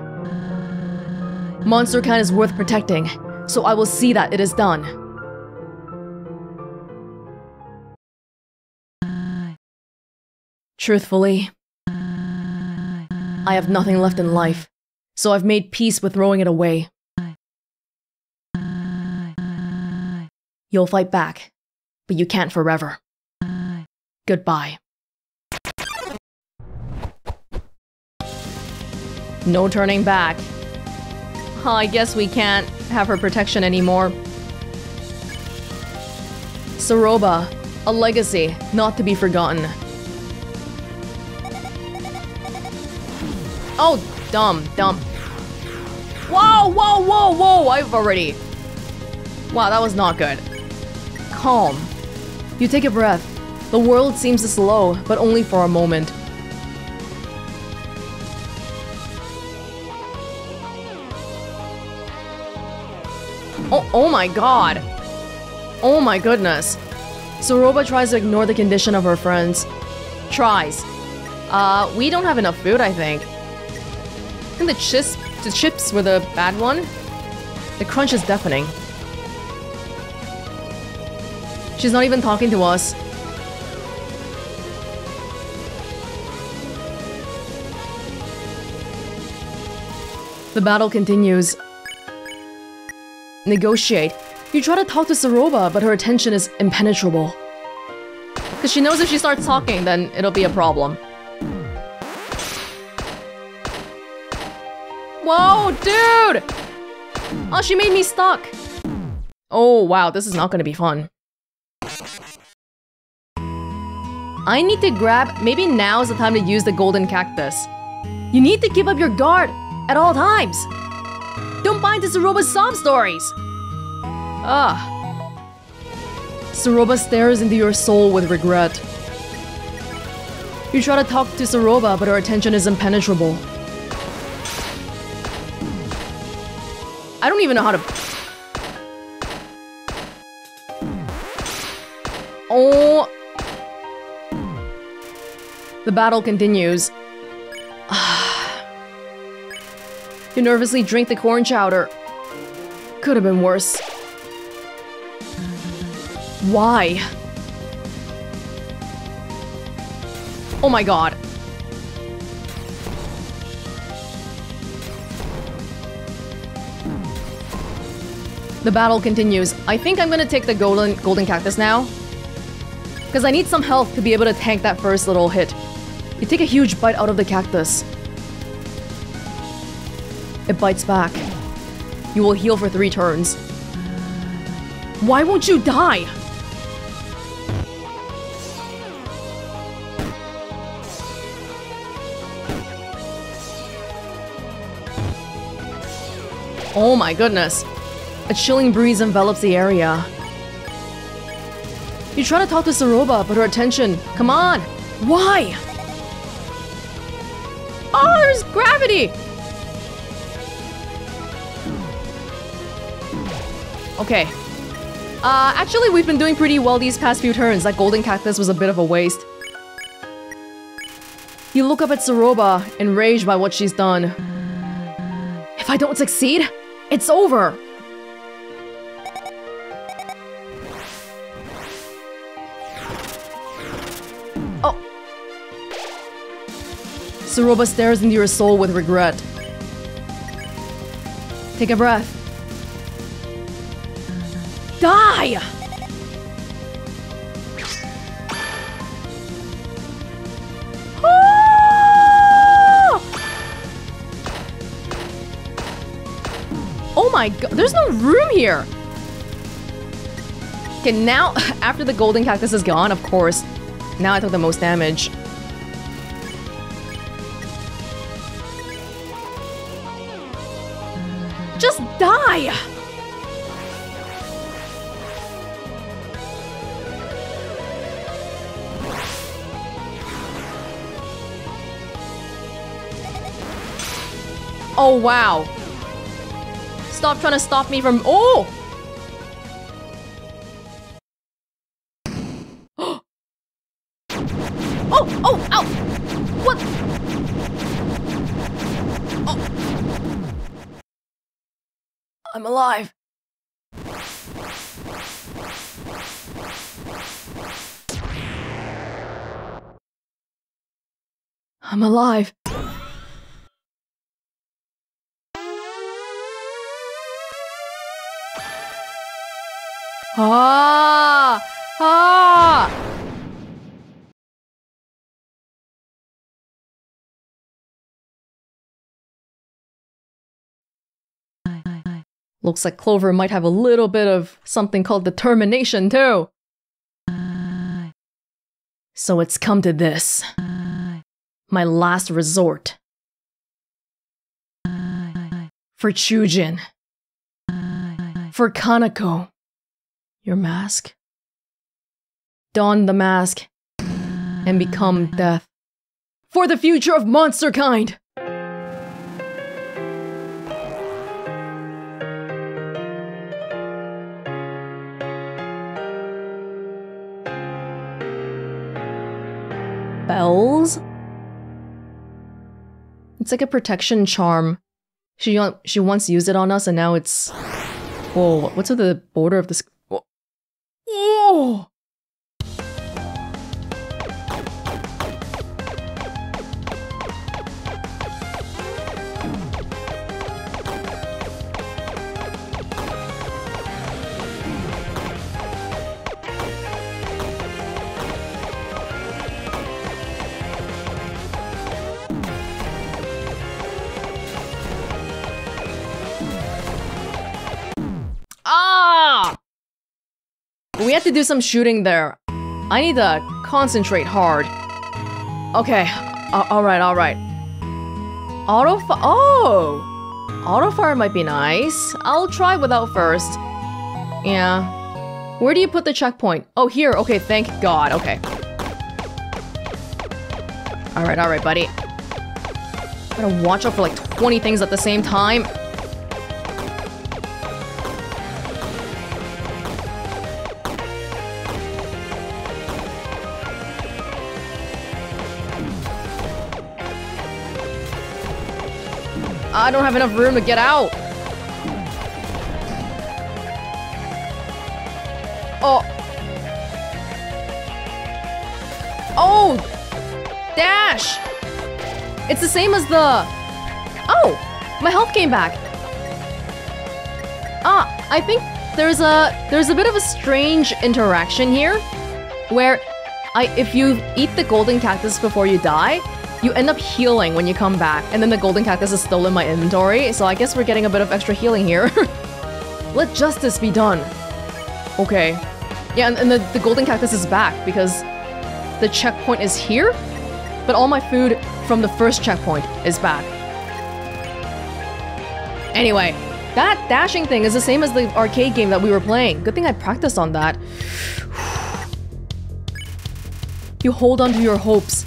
Monsterkind is worth protecting, so I will see that it is done. Truthfully, I have nothing left in life, so I've made peace with throwing it away. You'll fight back, but you can't forever. Goodbye. No turning back. Huh, I guess we can't have her protection anymore. Ceroba, a legacy not to be forgotten. Oh, dumb, dumb. Whoa, whoa, whoa, whoa, I've already... Wow, that was not good. Calm. You take a breath. The world seems to slow, but only for a moment. Oh, oh my god. Oh my goodness. Ceroba tries to ignore the condition of her friends. Tries. Uh, we don't have enough food, I think. I think the chips, the chips were the bad one. The crunch is deafening. She's not even talking to us. The battle continues. Negotiate. You try to talk to Ceroba, but her attention is impenetrable. Because she knows if she starts talking, then it'll be a problem. Whoa, dude! Oh, she made me stuck! Oh, wow, this is not gonna be fun. I need to grab... Maybe now's the time to use the golden cactus. You need to keep up your guard at all times! Don't buy into Ceroba's sob stories! Ugh. Ceroba stares into your soul with regret. You try to talk to Ceroba, but her attention is impenetrable. I don't even know how to... Oh... The battle continues. to nervously drink the corn chowder. Could have been worse. Why? Oh my god. The battle continues. I think I'm gonna take the golden golden cactus now, because I need some health to be able to tank that first little hit. You take a huge bite out of the cactus. It bites back. You will heal for three turns. Why won't you die? Oh my goodness. A chilling breeze envelops the area. You try to talk to Ceroba, but her attention... Come on! Why? Oh, there's gravity! Okay. Uh, actually, we've been doing pretty well these past few turns. That golden cactus was a bit of a waste. You look up at Ceroba, enraged by what she's done. If I don't succeed, it's over! Ceroba stares into your soul with regret. Take a breath. Die! Ah! Oh my god, there's no room here! Okay, now, after the golden cactus is gone, of course, now I took the most damage. Die! Oh wow! Stop trying to stop me from- Oh! Oh! Oh! Ow! What? Oh! I'm alive. I'm alive. Ah! Ah! Looks like Clover might have a little bit of something called determination, too. So it's come to this. My last resort. For Chujin. For Kanako. Your mask? Don the mask. And become death. For the future of monster kind! Bells? It's like a protection charm. She she once used it on us and now it's... Whoa, what's at the border of this... Whoa! Whoa. We have to do some shooting there. I need to concentrate hard. Okay. Uh, alright, alright. Auto fire. Oh! Auto fire might be nice. I'll try without first. Yeah. Where do you put the checkpoint? Oh, here. Okay, thank God. Okay. Alright, alright, buddy. I'm gonna watch out for like twenty things at the same time. I don't have enough room to get out. Oh. Oh! Dash! It's the same as the... Oh! My health came back. Ah, I think there's a... There's a bit of a strange interaction here. Where I, if you eat the golden cactus before you die, you end up healing when you come back. And then the golden cactus is still in my inventory, so I guess we're getting a bit of extra healing here. Let justice be done. Okay. Yeah, and, and the, the golden cactus is back because the checkpoint is here, but all my food from the first checkpoint is back. Anyway, that dashing thing is the same as the arcade game that we were playing. Good thing I practiced on that. You hold on to your hopes.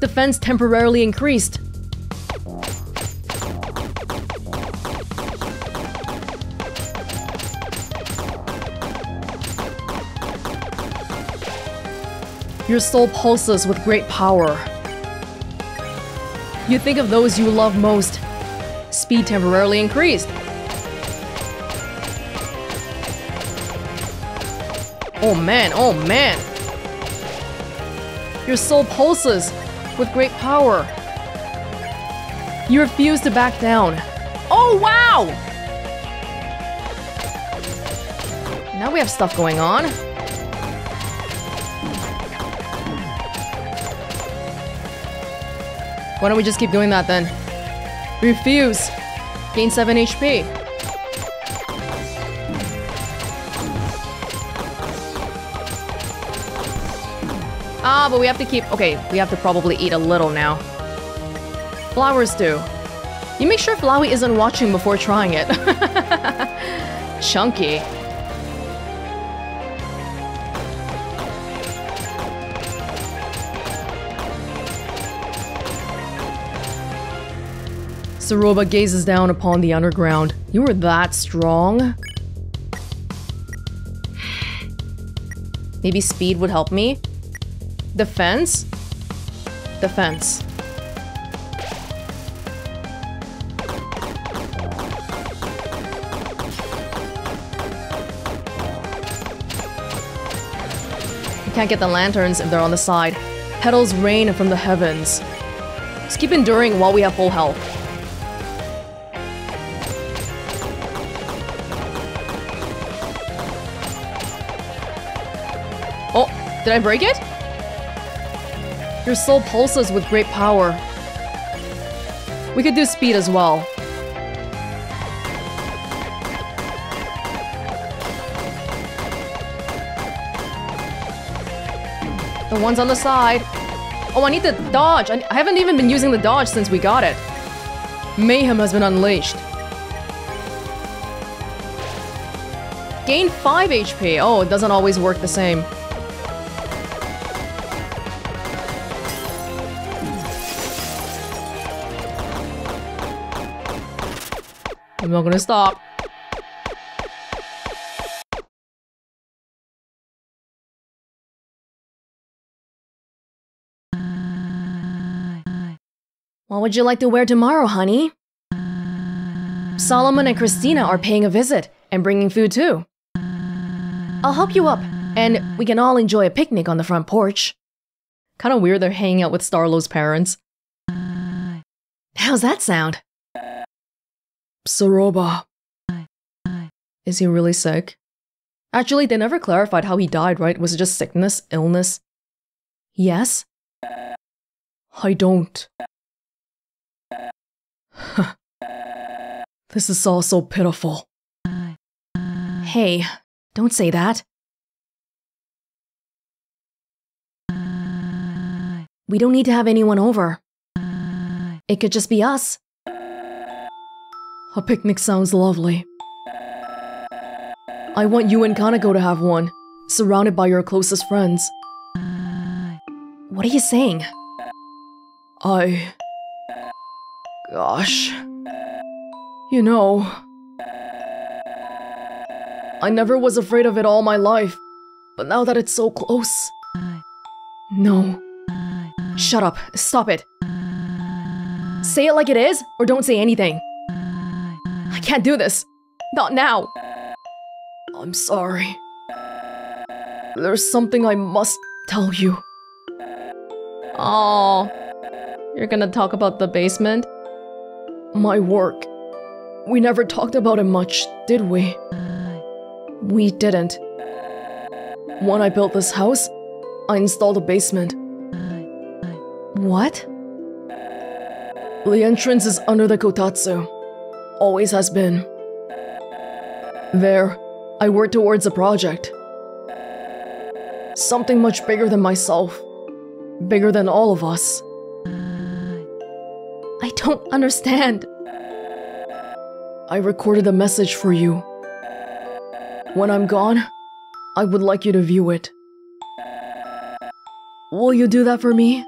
Defense temporarily increased. Your soul pulses with great power. You think of those you love most. Speed temporarily increased. Oh man, oh man. Your soul pulses with great power. You refuse to back down. Oh wow! Now we have stuff going on. Why don't we just keep doing that then? Refuse. Gain seven H P. Ah, but we have to keep... Okay, we have to probably eat a little now. Flowers do. You make sure Flowey isn't watching before trying it. Chunky. Ceroba gazes down upon the underground. You were that strong? Maybe speed would help me? Defense? Defense. You can't get the lanterns if they're on the side. Petals rain from the heavens. Just keep enduring while we have full health. Did I break it? Your soul pulses with great power. We could do speed as well. The one's on the side. Oh, I need to dodge. I haven't even been using the dodge since we got it. Mayhem has been unleashed. Gain five H P. Oh, it doesn't always work the same. I'm not gonna stop. What would you like to wear tomorrow, honey? Solomon and Christina are paying a visit and bringing food too. I'll help you up, and we can all enjoy a picnic on the front porch. Kinda weird they're hanging out with Starlo's parents. How's that sound? Ceroba. Is he really sick? Actually, they never clarified how he died, right? Was it just sickness? Illness? Yes? I don't. This is all so pitiful. Hey, don't say that. We don't need to have anyone over. It could just be us. A picnic sounds lovely. I want you and Kanako to have one, surrounded by your closest friends. What are you saying? I... Gosh... You know... I never was afraid of it all my life, but now that it's so close... No... Shut up, stop it! Say it like it is, or don't say anything! can't do this. Not now. I'm sorry. There's something I must tell you. Oh, you're gonna talk about the basement? My work. We never talked about it much, did we? We didn't. When I built this house, I installed a basement. What? The entrance is under the kotatsu. Always has been. There, I worked towards a project. Something much bigger than myself. Bigger than all of us. I don't understand. I recorded a message for you. When I'm gone, I would like you to view it. Will you do that for me?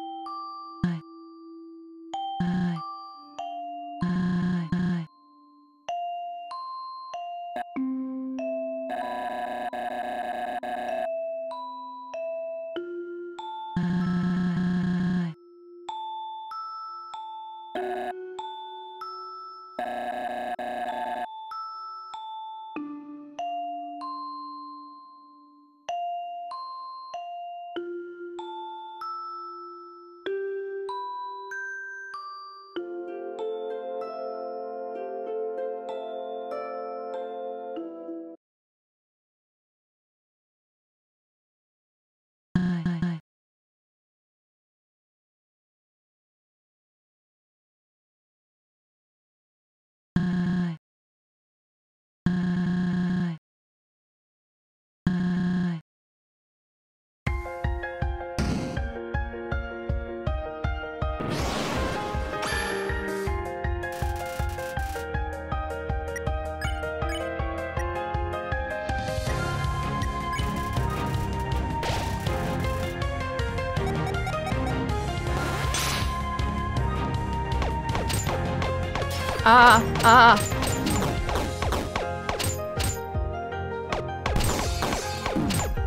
Ah, ah.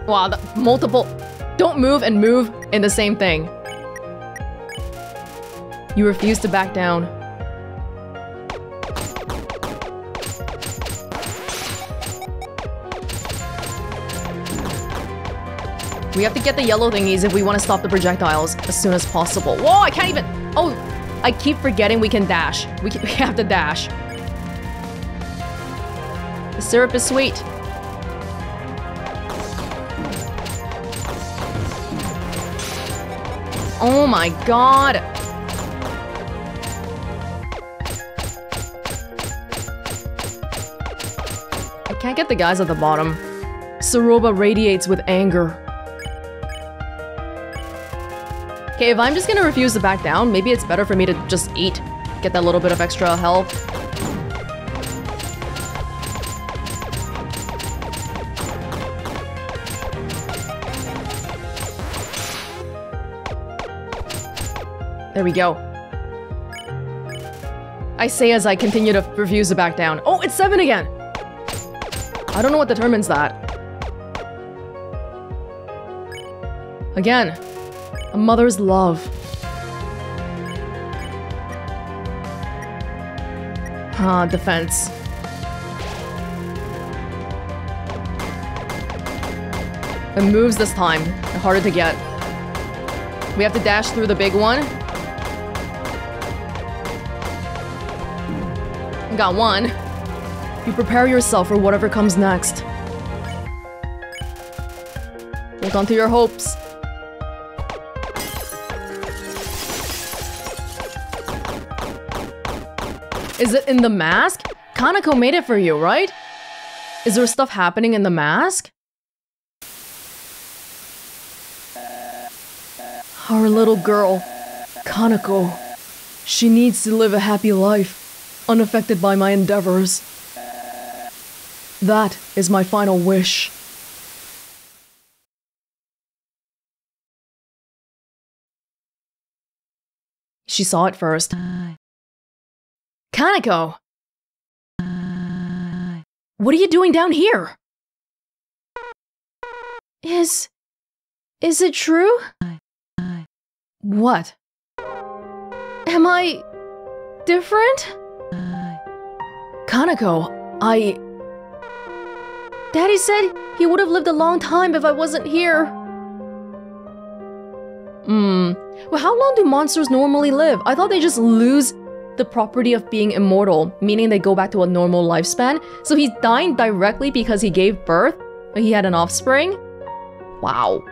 Wow, the multiple. Don't move and move in the same thing. You refuse to back down. We have to get the yellow thingies if we want to stop the projectiles as soon as possible. Whoa, I can't even. Oh. I keep forgetting we can dash. We, can, we have to dash. The syrup is sweet. Oh my god. I can't get the guys at the bottom. Ceroba radiates with anger. Okay, if I'm just gonna refuse to back down, maybe it's better for me to just eat. Get that little bit of extra health. There we go. I say as I continue to refuse to back down. Oh, it's seven again! I don't know what determines that. Again. A mother's love. Ah, defense. The moves this time are harder to get. We have to dash through the big one. Got one. You prepare yourself for whatever comes next. Hold on to your hopes. Is it in the mask? Kanako made it for you, right? Is there stuff happening in the mask? Our little girl, Kanako. She needs to live a happy life, unaffected by my endeavors. That is my final wish. She saw it first. Kanako! What are you doing down here? Is... is it true? What? Am I... different? Kanako, I... Daddy said he would have lived a long time if I wasn't here. Hmm. Well, how long do monsters normally live? I thought they just lose the property of being immortal, meaning they go back to a normal lifespan. So he's dying directly because he gave birth, but he had an offspring? Wow.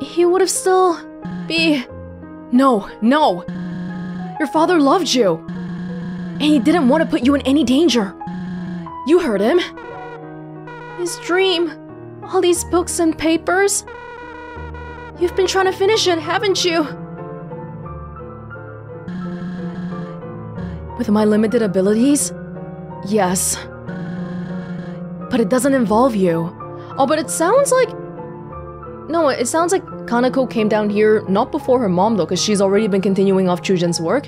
He would have still be... No, no. Your father loved you. And he didn't want to put you in any danger. You heard him. His dream. All these books and papers. You've been trying to finish it, haven't you? With my limited abilities? Yes. But it doesn't involve you. Oh, but it sounds like... No, it sounds like Kanako came down here not before her mom though, because she's already been continuing off Chujin's work.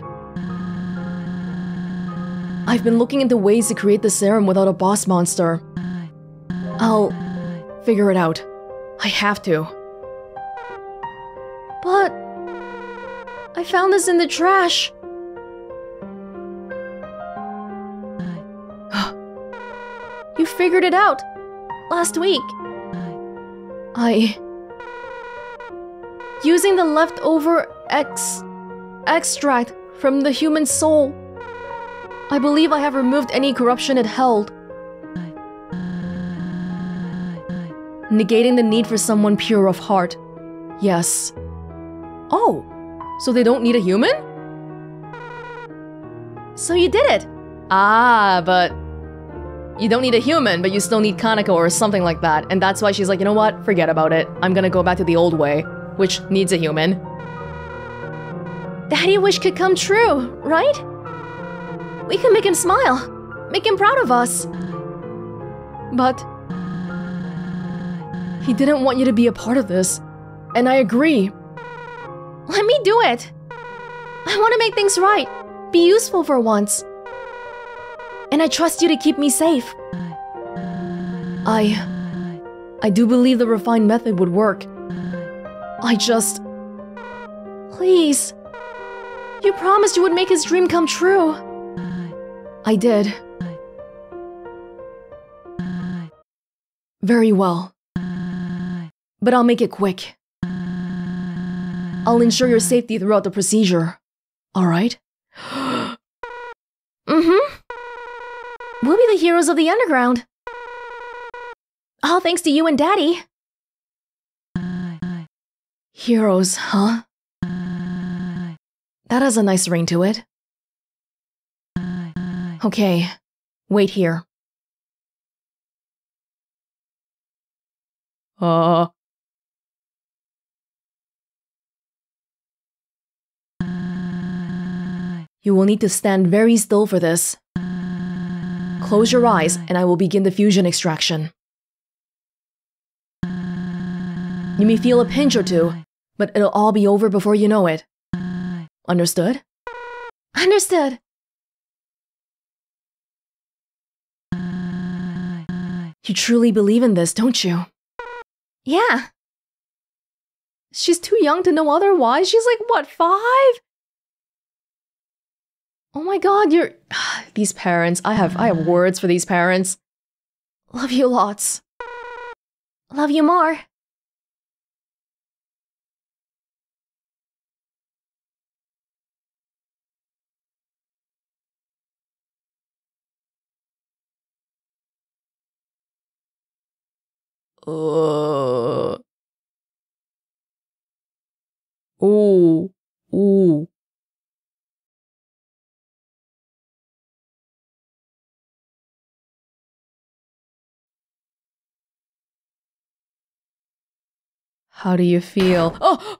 I've been looking into ways to create the serum without a boss monster. I'll figure it out. I have to. But... I found this in the trash! You figured it out! Last week! I... Using the leftover ex... extract from the human soul. I believe I have removed any corruption it held. Negating the need for someone pure of heart. Yes. Oh, so they don't need a human? So you did it! Ah, but... You don't need a human, but you still need Kanako or something like that. And that's why she's like, you know what? Forget about it. I'm gonna go back to the old way, which needs a human. Daddy wish could come true, right? We can make him smile. Make him proud of us. But... He didn't want you to be a part of this. And I agree. Let me do it! I want to make things right, be useful for once. And I trust you to keep me safe. I... I do believe the refined method would work. I just... Please... You promised you would make his dream come true. I did. Very well. But I'll make it quick. I'll ensure your safety throughout the procedure. Alright? Mm-hmm. We'll be the heroes of the underground. All thanks to you and Daddy. Heroes, huh? That has a nice ring to it. Okay, wait here. Uh... You will need to stand very still for this. Close your eyes, and I will begin the fusion extraction. You may feel a pinch or two, but it'll all be over before you know it. Understood? Understood! You truly believe in this, don't you? Yeah. She's too young to know otherwise. She's like, what, five? Oh my god, you're... These parents, I have I have words for these parents. Love you lots. Love you more. Uh. Ooh. Ooh. How do you feel? Oh!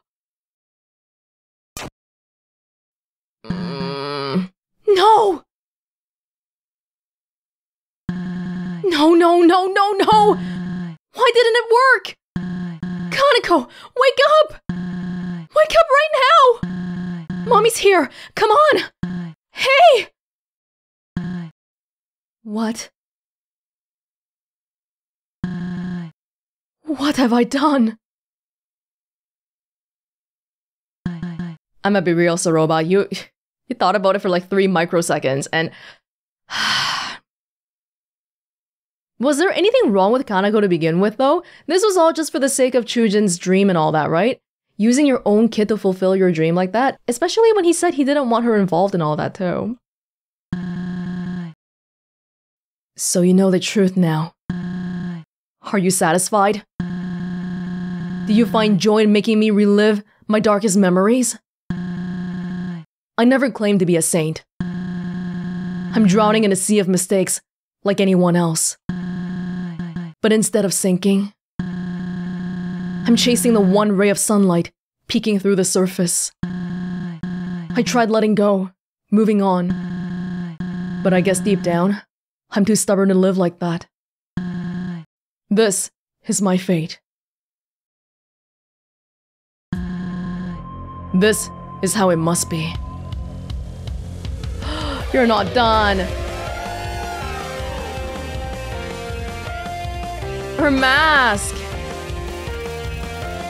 Mm. No! No, no, no, no, no! Why didn't it work? Kanako, wake up! Wake up right now! Mommy's here! Come on! Hey! What? What have I done? I'ma be real, Ceroba, you you thought about it for like three microseconds, and Was there anything wrong with Kanako to begin with, though? This was all just for the sake of Chujin's dream and all that, right? Using your own kid to fulfill your dream like that, especially when he said he didn't want her involved in all that, too. Uh... So you know the truth now. Uh... Are you satisfied? Uh... Do you find joy in making me relive my darkest memories? Uh... I never claimed to be a saint. Uh... I'm drowning in a sea of mistakes, like anyone else. Uh... But instead of sinking, I'm chasing the one ray of sunlight, peeking through the surface. I tried letting go, moving on. But I guess deep down, I'm too stubborn to live like that. This is my fate. This is how it must be. You're not done! Her mask!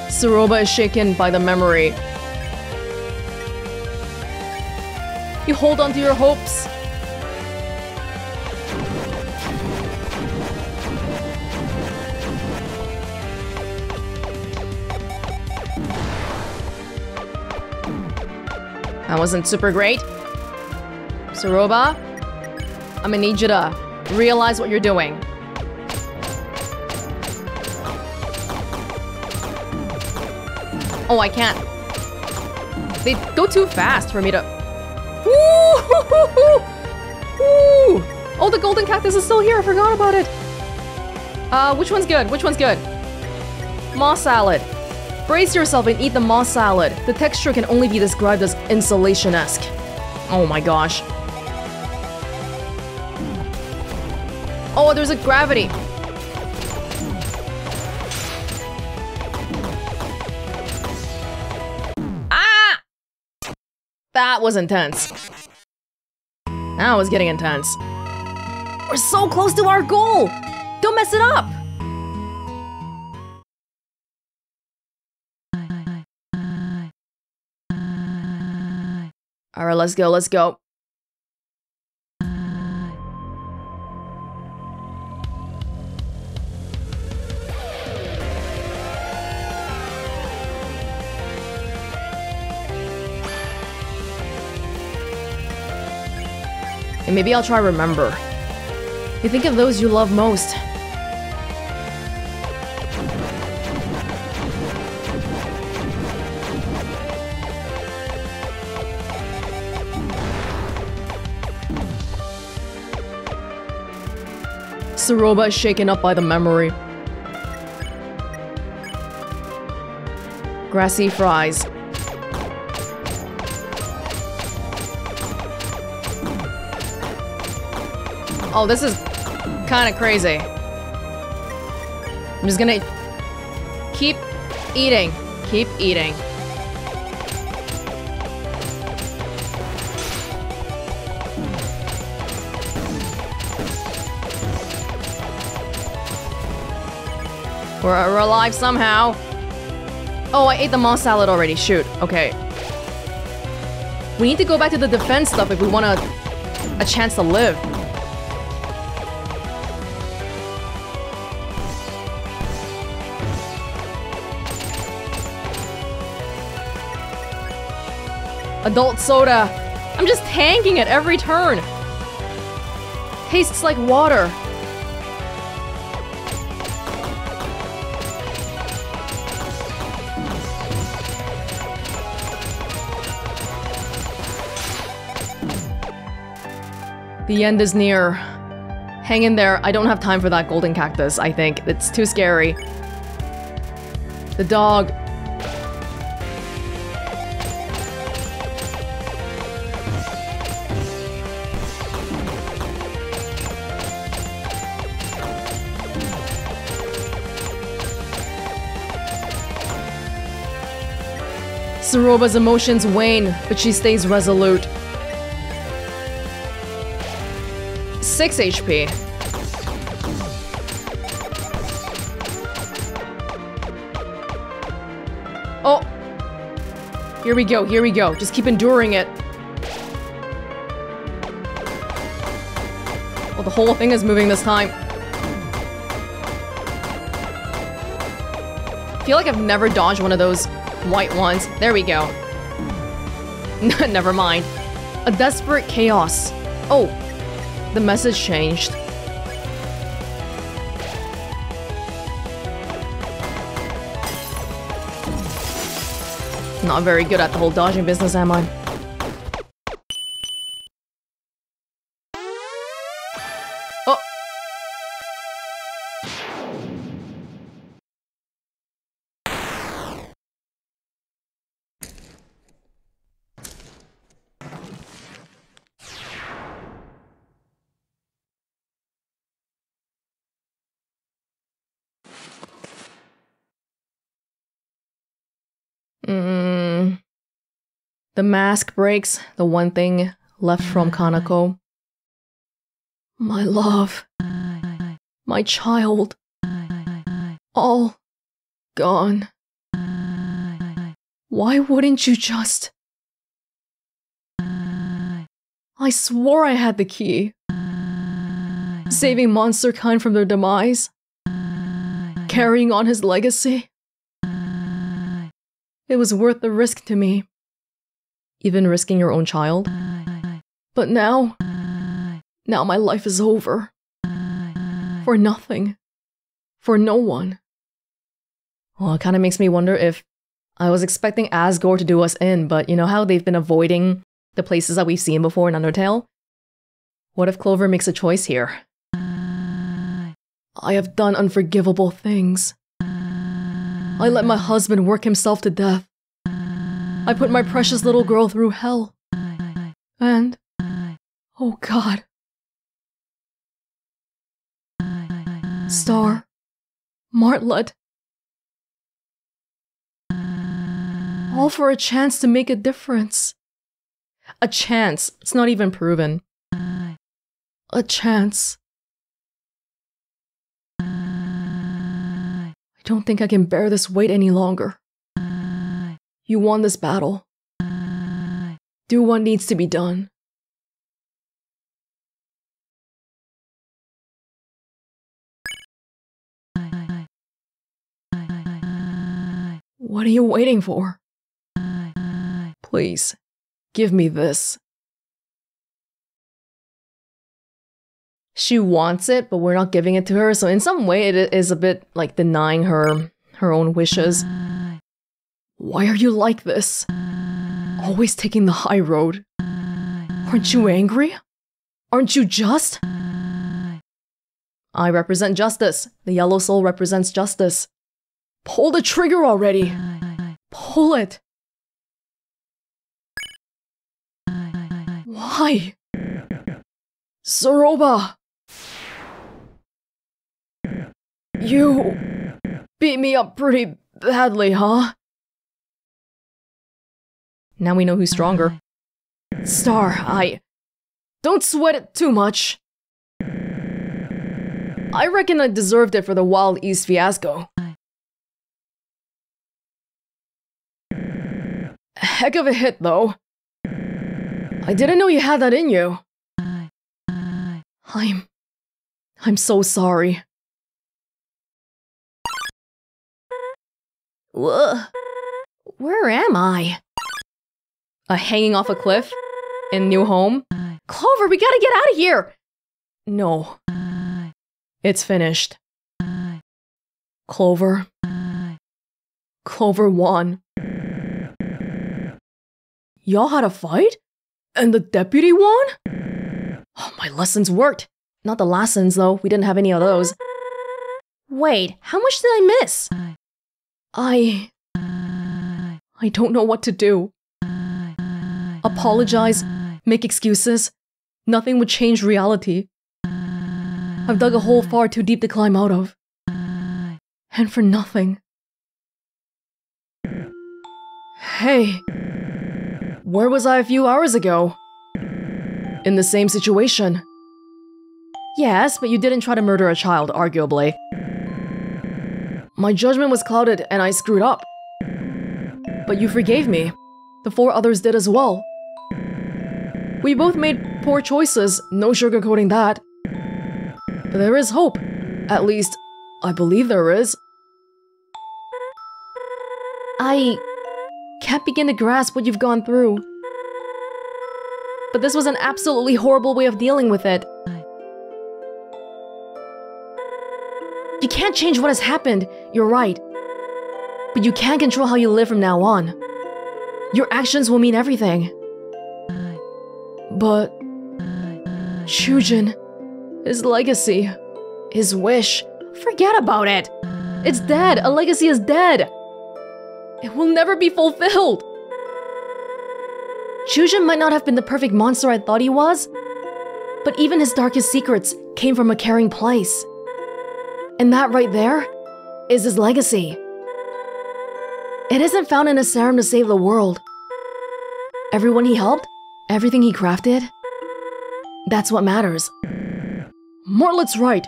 Ceroba is shaken by the memory. You hold on to your hopes. That wasn't super great. Ceroba, I'm gonna need you to realize what you're doing. Oh, I can't. They go too fast for me to... Woo! Woo! Oh, the golden cactus is still here. I forgot about it. Uh, which one's good? Which one's good? Moss salad. Brace yourself and eat the moss salad. The texture can only be described as insulation-esque. Oh my gosh. Oh, there's a gravity. That was intense. That was getting intense. We're so close to our goal! Don't mess it up! Alright, let's go, let's go. And maybe I'll try remember. You think of those you love most. Ceroba is shaken up by the memory. Grassy fries. Oh, this is kind of crazy. I'm just gonna keep eating, keep eating. We're, we're alive somehow. Oh, I ate the moss salad already, shoot, okay. We need to go back to the defense stuff if we want a, a chance to live. Adult soda. I'm just tanking it every turn. Tastes like water. The end is near. Hang in there. I don't have time for that golden cactus, I think. It's too scary. The dog. Ceroba's emotions wane, but she stays resolute. six H P. Oh! Here we go, here we go. Just keep enduring it. the whole thing is moving this time. I feel like I've never dodged one of those white ones. There we go. Never mind. A desperate chaos. Oh, the message changed. Not very good at the whole dodging business, am I? Oh! Mm-hmm. The mask breaks, the one thing left from Kanako. My love. My child. All gone. Why wouldn't you just... I swore I had the key. Saving monster kind from their demise. Carrying on his legacy. It was worth the risk to me. Even risking your own child. But now, now my life is over. For nothing. For no one. Well, it kind of makes me wonder if I was expecting Asgore to do us in, but you know how they've been avoiding the places that we've seen before in Undertale? What if Clover makes a choice here? I have done unforgivable things. I let my husband work himself to death. I put my precious little girl through hell. And... oh God. Star. Martlet. All for a chance to make a difference. A chance. It's not even proven. A chance. I don't think I can bear this weight any longer. You won this battle. Do what needs to be done. What are you waiting for? Please, give me this. She wants it, but we're not giving it to her, so in some way it is a bit like denying her her own wishes. Why are you like this? Always taking the high road. Aren't you angry? Aren't you just? I represent justice. The yellow soul represents justice. Pull the trigger already! Pull it! Why? Ceroba! You... beat me up pretty badly, huh? Now we know who's stronger. Star, I... don't sweat it too much. I reckon I deserved it for the Wild East fiasco. Heck of a hit, though. I didn't know you had that in you. I'm... I'm so sorry. Whoa. Where am I? Uh, hanging off a cliff in New Home. Clover, we gotta get out of here! No. It's finished. Clover. Clover won. Y'all had a fight? And the deputy won? Oh, my lessons worked. Not the lessons, though. We didn't have any of those. Wait, how much did I miss? I... I don't know what to do. Apologize, make excuses, nothing would change reality. I've dug a hole far too deep to climb out of. And for nothing. Hey, where was I a few hours ago? In the same situation. Yes, but you didn't try to murder a child, arguably. My judgment was clouded and I screwed up. But you forgave me. The four others did as well. We both made poor choices, no sugarcoating that. There is hope. At least, I believe there is. I can't begin to grasp what you've gone through. But this was an absolutely horrible way of dealing with it. You can't change what has happened, you're right. But you can control how you live from now on. Your actions will mean everything. But... Chujin... his legacy... his wish... forget about it! It's dead! A legacy is dead! It will never be fulfilled! Chujin might not have been the perfect monster I thought he was, but even his darkest secrets came from a caring place. And that right there is his legacy. It isn't found in a serum to save the world. Everyone he helped, everything he crafted, that's what matters. Martlet's right.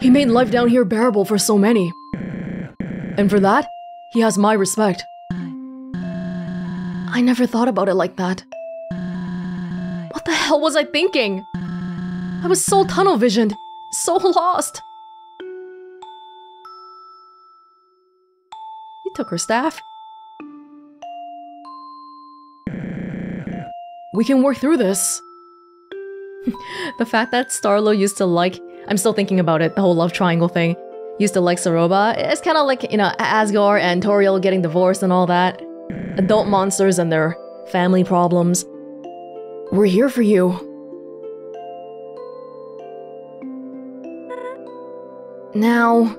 He made life down here bearable for so many. And for that, he has my respect. I never thought about it like that. What the hell was I thinking? I was so tunnel-visioned, so lost. Took her staff. We can work through this. The fact that Starlo used to like... I'm still thinking about it, the whole love triangle thing. Used to like Ceroba. It's kind of like, you know, Asgore and Toriel getting divorced and all that. Adult monsters and their family problems. We're here for you. Now...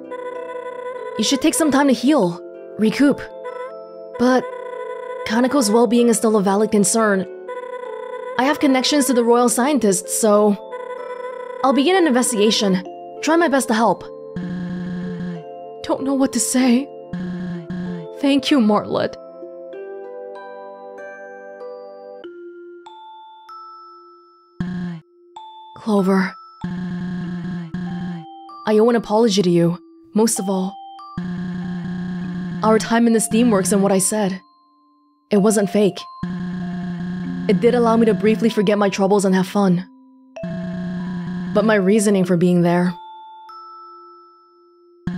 you should take some time to heal. Recoup. But Kanako's well-being is still a valid concern. I have connections to the royal scientists, so... I'll begin an investigation. Try my best to help. Don't know what to say. Thank you, Martlet. Clover. I owe an apology to you, most of all. Our time in the Steamworks and what I said. It wasn't fake. It did allow me to briefly forget my troubles and have fun. But my reasoning for being there...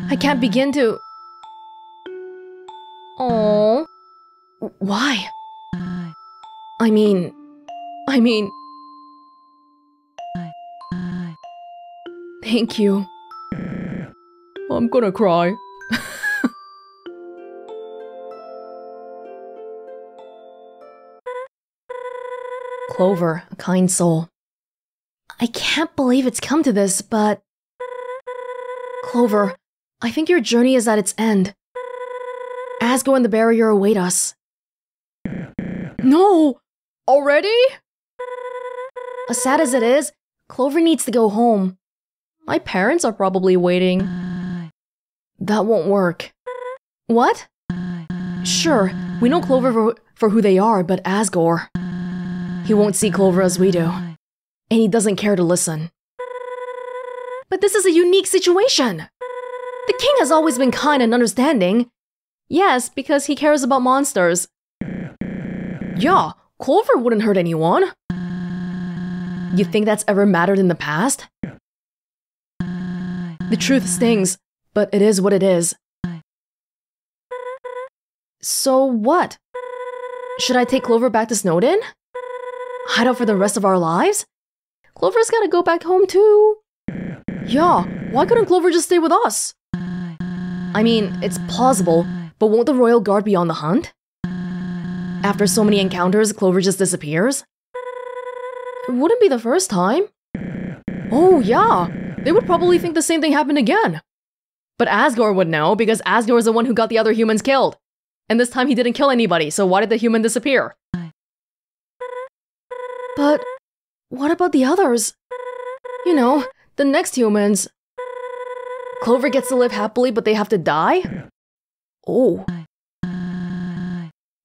I can't begin to... Aww... Why? I mean... I mean... Thank you. I'm gonna cry. Clover, a kind soul. I can't believe it's come to this, but... Clover, I think your journey is at its end. Asgore and the barrier await us. No! Already? As sad as it is, Clover needs to go home. My parents are probably waiting. That won't work. What? Sure, we know Clover for, for who they are, but Asgore... he won't see Clover as we do, and he doesn't care to listen. But this is a unique situation! The king has always been kind and understanding. Yes, because he cares about monsters. Yeah, Clover wouldn't hurt anyone. You think that's ever mattered in the past? The truth stings, but it is what it is. So what? Should I take Clover back to Snowdin? Hide out for the rest of our lives? Clover's gotta go back home too. Yeah, why couldn't Clover just stay with us? I mean, it's plausible, but won't the royal guard be on the hunt? After so many encounters, Clover just disappears? It wouldn't be the first time. Oh yeah, they would probably think the same thing happened again. But Asgore would know, because Asgore is the one who got the other humans killed. And this time he didn't kill anybody, so why did the human disappear? But what about the others? You know, the next humans. Clover gets to live happily, but they have to die? Oh.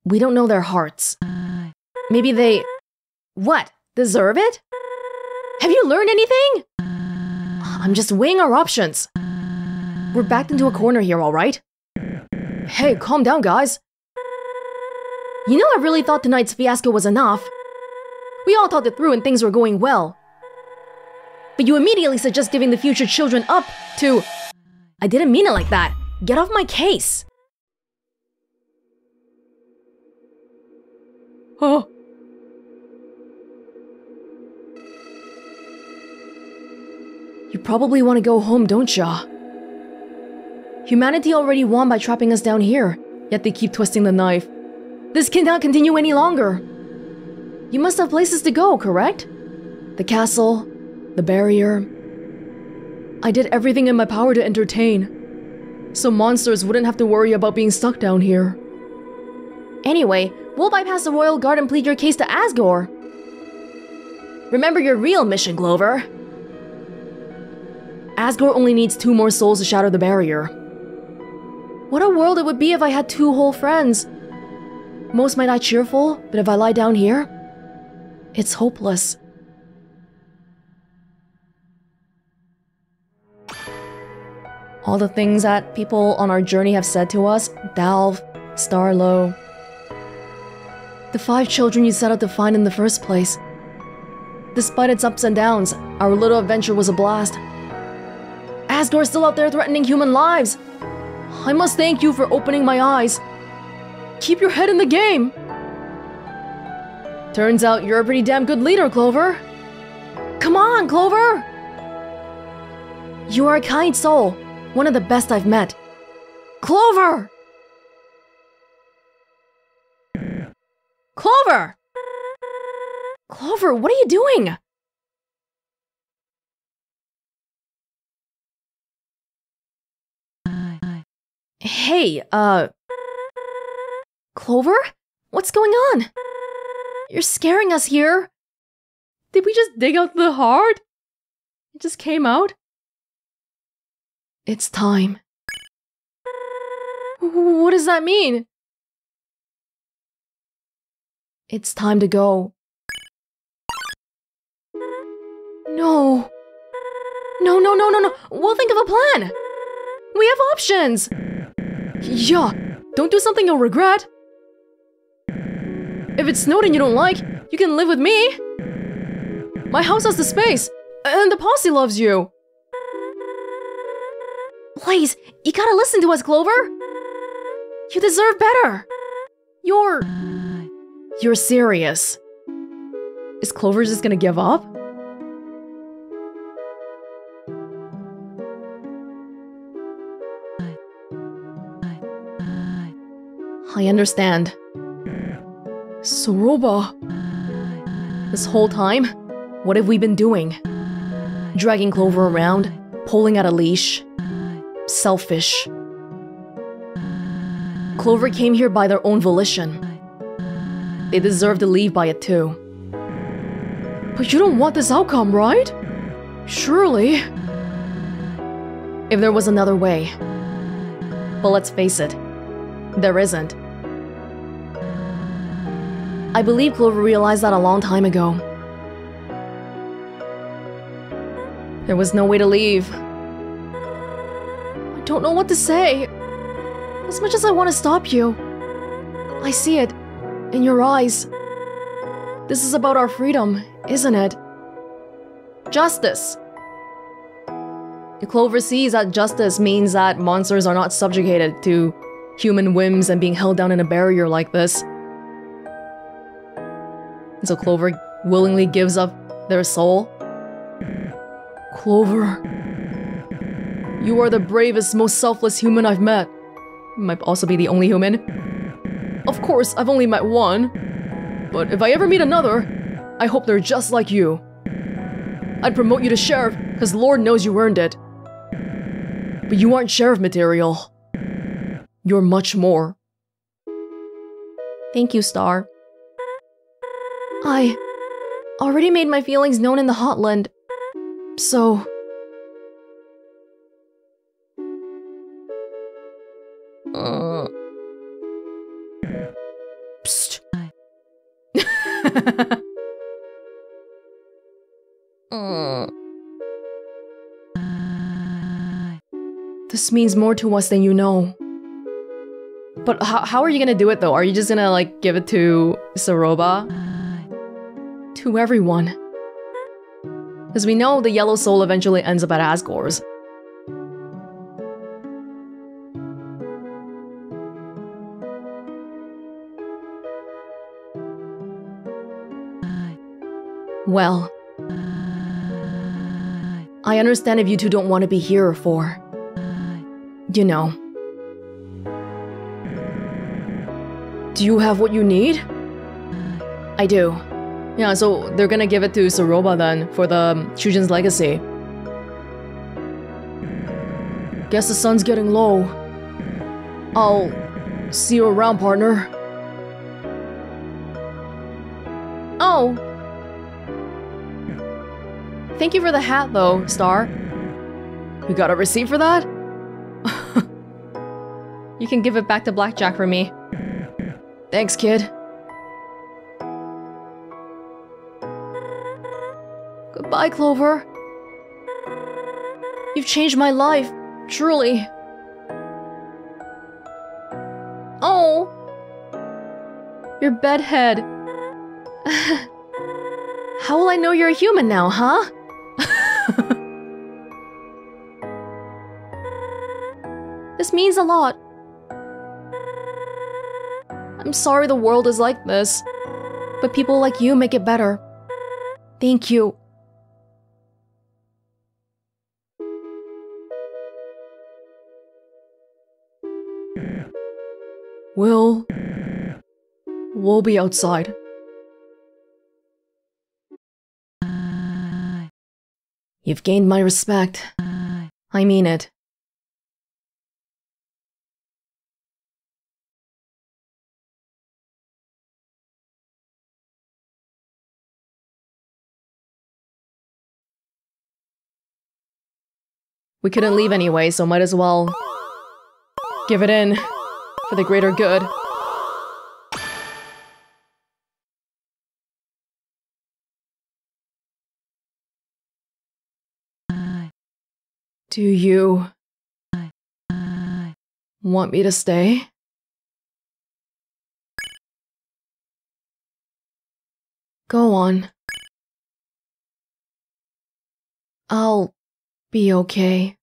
We don't know their hearts. Maybe they... what? Deserve it? Have you learned anything? I'm just weighing our options. We're backed into a corner here, alright? Hey, calm down, guys. You know, I really thought tonight's fiasco was enough. We all talked it through and things were going well. but you immediately suggest giving the future children up to... I didn't mean it like that. Get off my case. Oh. You probably want to go home, don't ya? Humanity already won by trapping us down here, yet they keep twisting the knife. This cannot continue any longer. You must have places to go, correct? The castle, the barrier. I did everything in my power to entertain, so monsters wouldn't have to worry about being stuck down here. Anyway, we'll bypass the royal guard and plead your case to Asgore. Remember your real mission, Clover. Asgore only needs two more souls to shatter the barrier. What a world it would be if I had two whole friends. Most might not cheerful, but if I lie down here, it's hopeless. All the things that people on our journey have said to us, Dalv, Starlo, the five children you set out to find in the first place. Despite its ups and downs, our little adventure was a blast. Asgore's still out there threatening human lives. I must thank you for opening my eyes. Keep your head in the game. Turns out you're a pretty damn good leader, Clover. Come on, Clover! You are a kind soul, one of the best I've met. Clover! Clover! Clover, what are you doing? Hey, uh... Clover? What's going on? You're scaring us here. Did we just dig out the heart? It just came out? It's time. What does that mean? It's time to go. No. No, no, no, no, no. We'll think of a plan. We have options. Yeah, don't do something you'll regret. If it's Snowdin you don't like, you can live with me. My house has the space, and the posse loves you. Please, you gotta listen to us, Clover. You deserve better. You're... You're serious. Is Clover just gonna give up? I understand. Ceroba. This whole time, what have we been doing? Dragging Clover around, pulling at a leash. Selfish. Clover came here by their own volition. They deserve to leave by it too. But you don't want this outcome, right? Surely. If there was another way. But let's face it, there isn't. I believe Clover realized that a long time ago. There was no way to leave. I don't know what to say. As much as I want to stop you, I see it in your eyes. This is about our freedom, isn't it? Justice. Clover sees that justice means that monsters are not subjugated to human whims and being held down in a barrier like this. So Clover willingly gives up their soul. Clover, you are the bravest, most selfless human I've met. Might also be the only human. Of course, I've only met one. But if I ever meet another, I hope they're just like you. I'd promote you to sheriff, because Lord knows you earned it. But you aren't sheriff material. You're much more. Thank you, Star. I already made my feelings known in the Hotland, so... Uh... Psst. uh... This means more to us than you know. But how, how are you gonna do it though? Are you just gonna like give it to Ceroba? To everyone. As we know, the yellow soul eventually ends up at Asgore's. Well, I understand if you two don't want to be here for, you know. Do you have what you need? I do. Yeah, so they're gonna give it to Ceroba then, for the Chujin's legacy. Guess the sun's getting low. I'll see you around, partner. Oh! Thank you for the hat, though, Star. You got a receipt for that? You can give it back to Blackjack for me. Thanks, kid. Goodbye, Clover. You've changed my life, truly. Oh! Your bedhead. How will I know you're a human now, huh? This means a lot. I'm sorry the world is like this, but people like you make it better. Thank you. We'll... We'll be outside. You've gained my respect. I mean it. We couldn't leave anyway, so might as well give it in for the greater good. Do you want me to stay? Go on. I'll... be okay.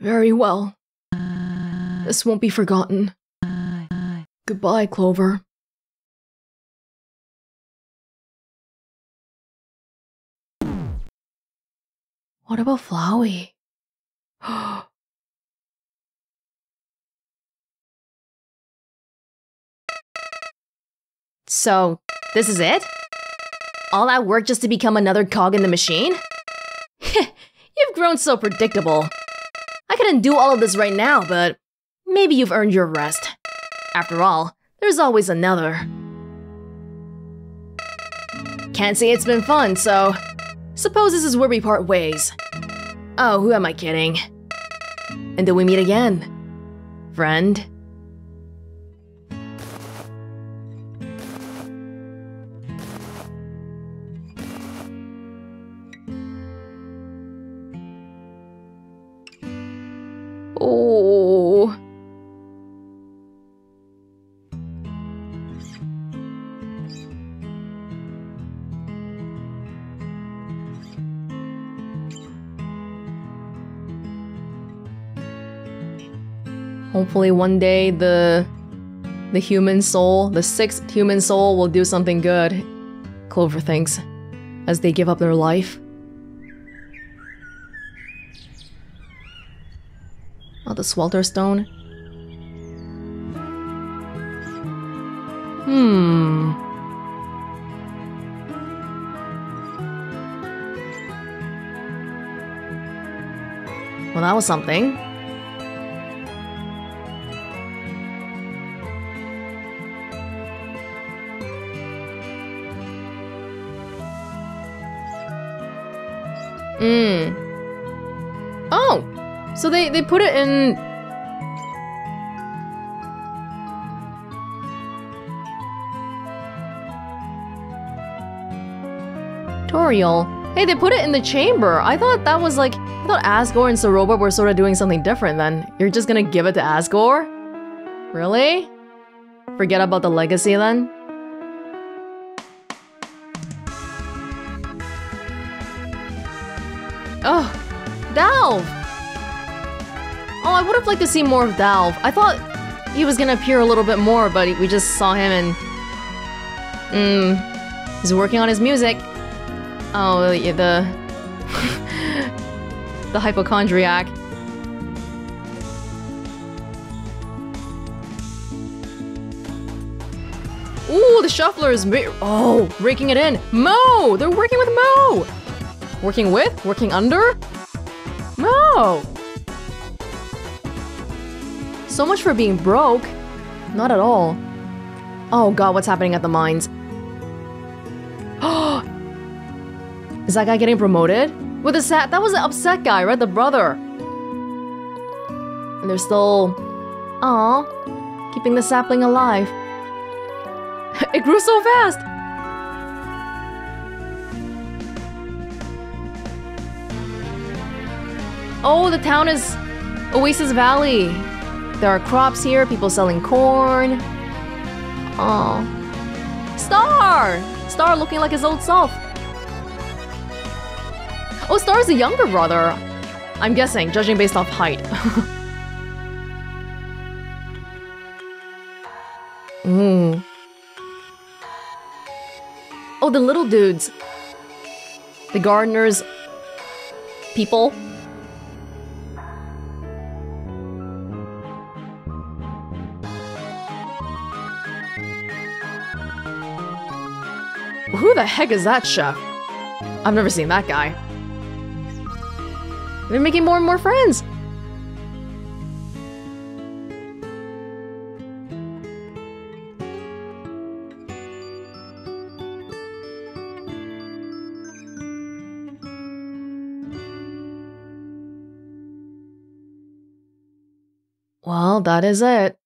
Very well. This won't be forgotten. Goodbye, Clover. What about Flowey? So, this is it? All that work just to become another cog in the machine? You've grown so predictable. I couldn't do all of this right now, but maybe you've earned your rest. After all, there's always another. Can't say it's been fun, so suppose this is where we part ways. Oh, who am I kidding? Until we meet again, friend. Oh. Hopefully one day the the human soul, the sixth human soul, will do something good, Clover thinks, as they give up their life. Oh, the Swelter Stone. Hmm. Well, that was something. Hmm. So they, they put it in... Toriel. Hey, they put it in the chamber! I thought that was like... I thought Asgore and Ceroba were sort of doing something different then. You're just gonna give it to Asgore? Really? Forget about the legacy then? Oh, Dalv! Oh, I would have liked to see more of Dalv. I thought he was gonna appear a little bit more, but we just saw him and... Mmm... he's working on his music. Oh, yeah, the... the hypochondriac. Ooh, the shuffler is... Oh, raking it in. Mo! They're working with Mo! Working with? Working under? Mo! So much for being broke. Not at all. Oh god, what's happening at the mines? Oh! Is that guy getting promoted? With the sad- that was the upset guy, right? The brother. And they're still... Aww. Keeping the sapling alive. It grew so fast! Oh, the town is Oasis Valley. There are crops here, people selling corn. Oh, Star! Star looking like his old self. Oh, Star's the younger brother. I'm guessing, judging based off height. Ooh. Oh, the little dudes. The gardeners. People. Who the heck is that chef? I've never seen that guy. They're making more and more friends. Well, that is it.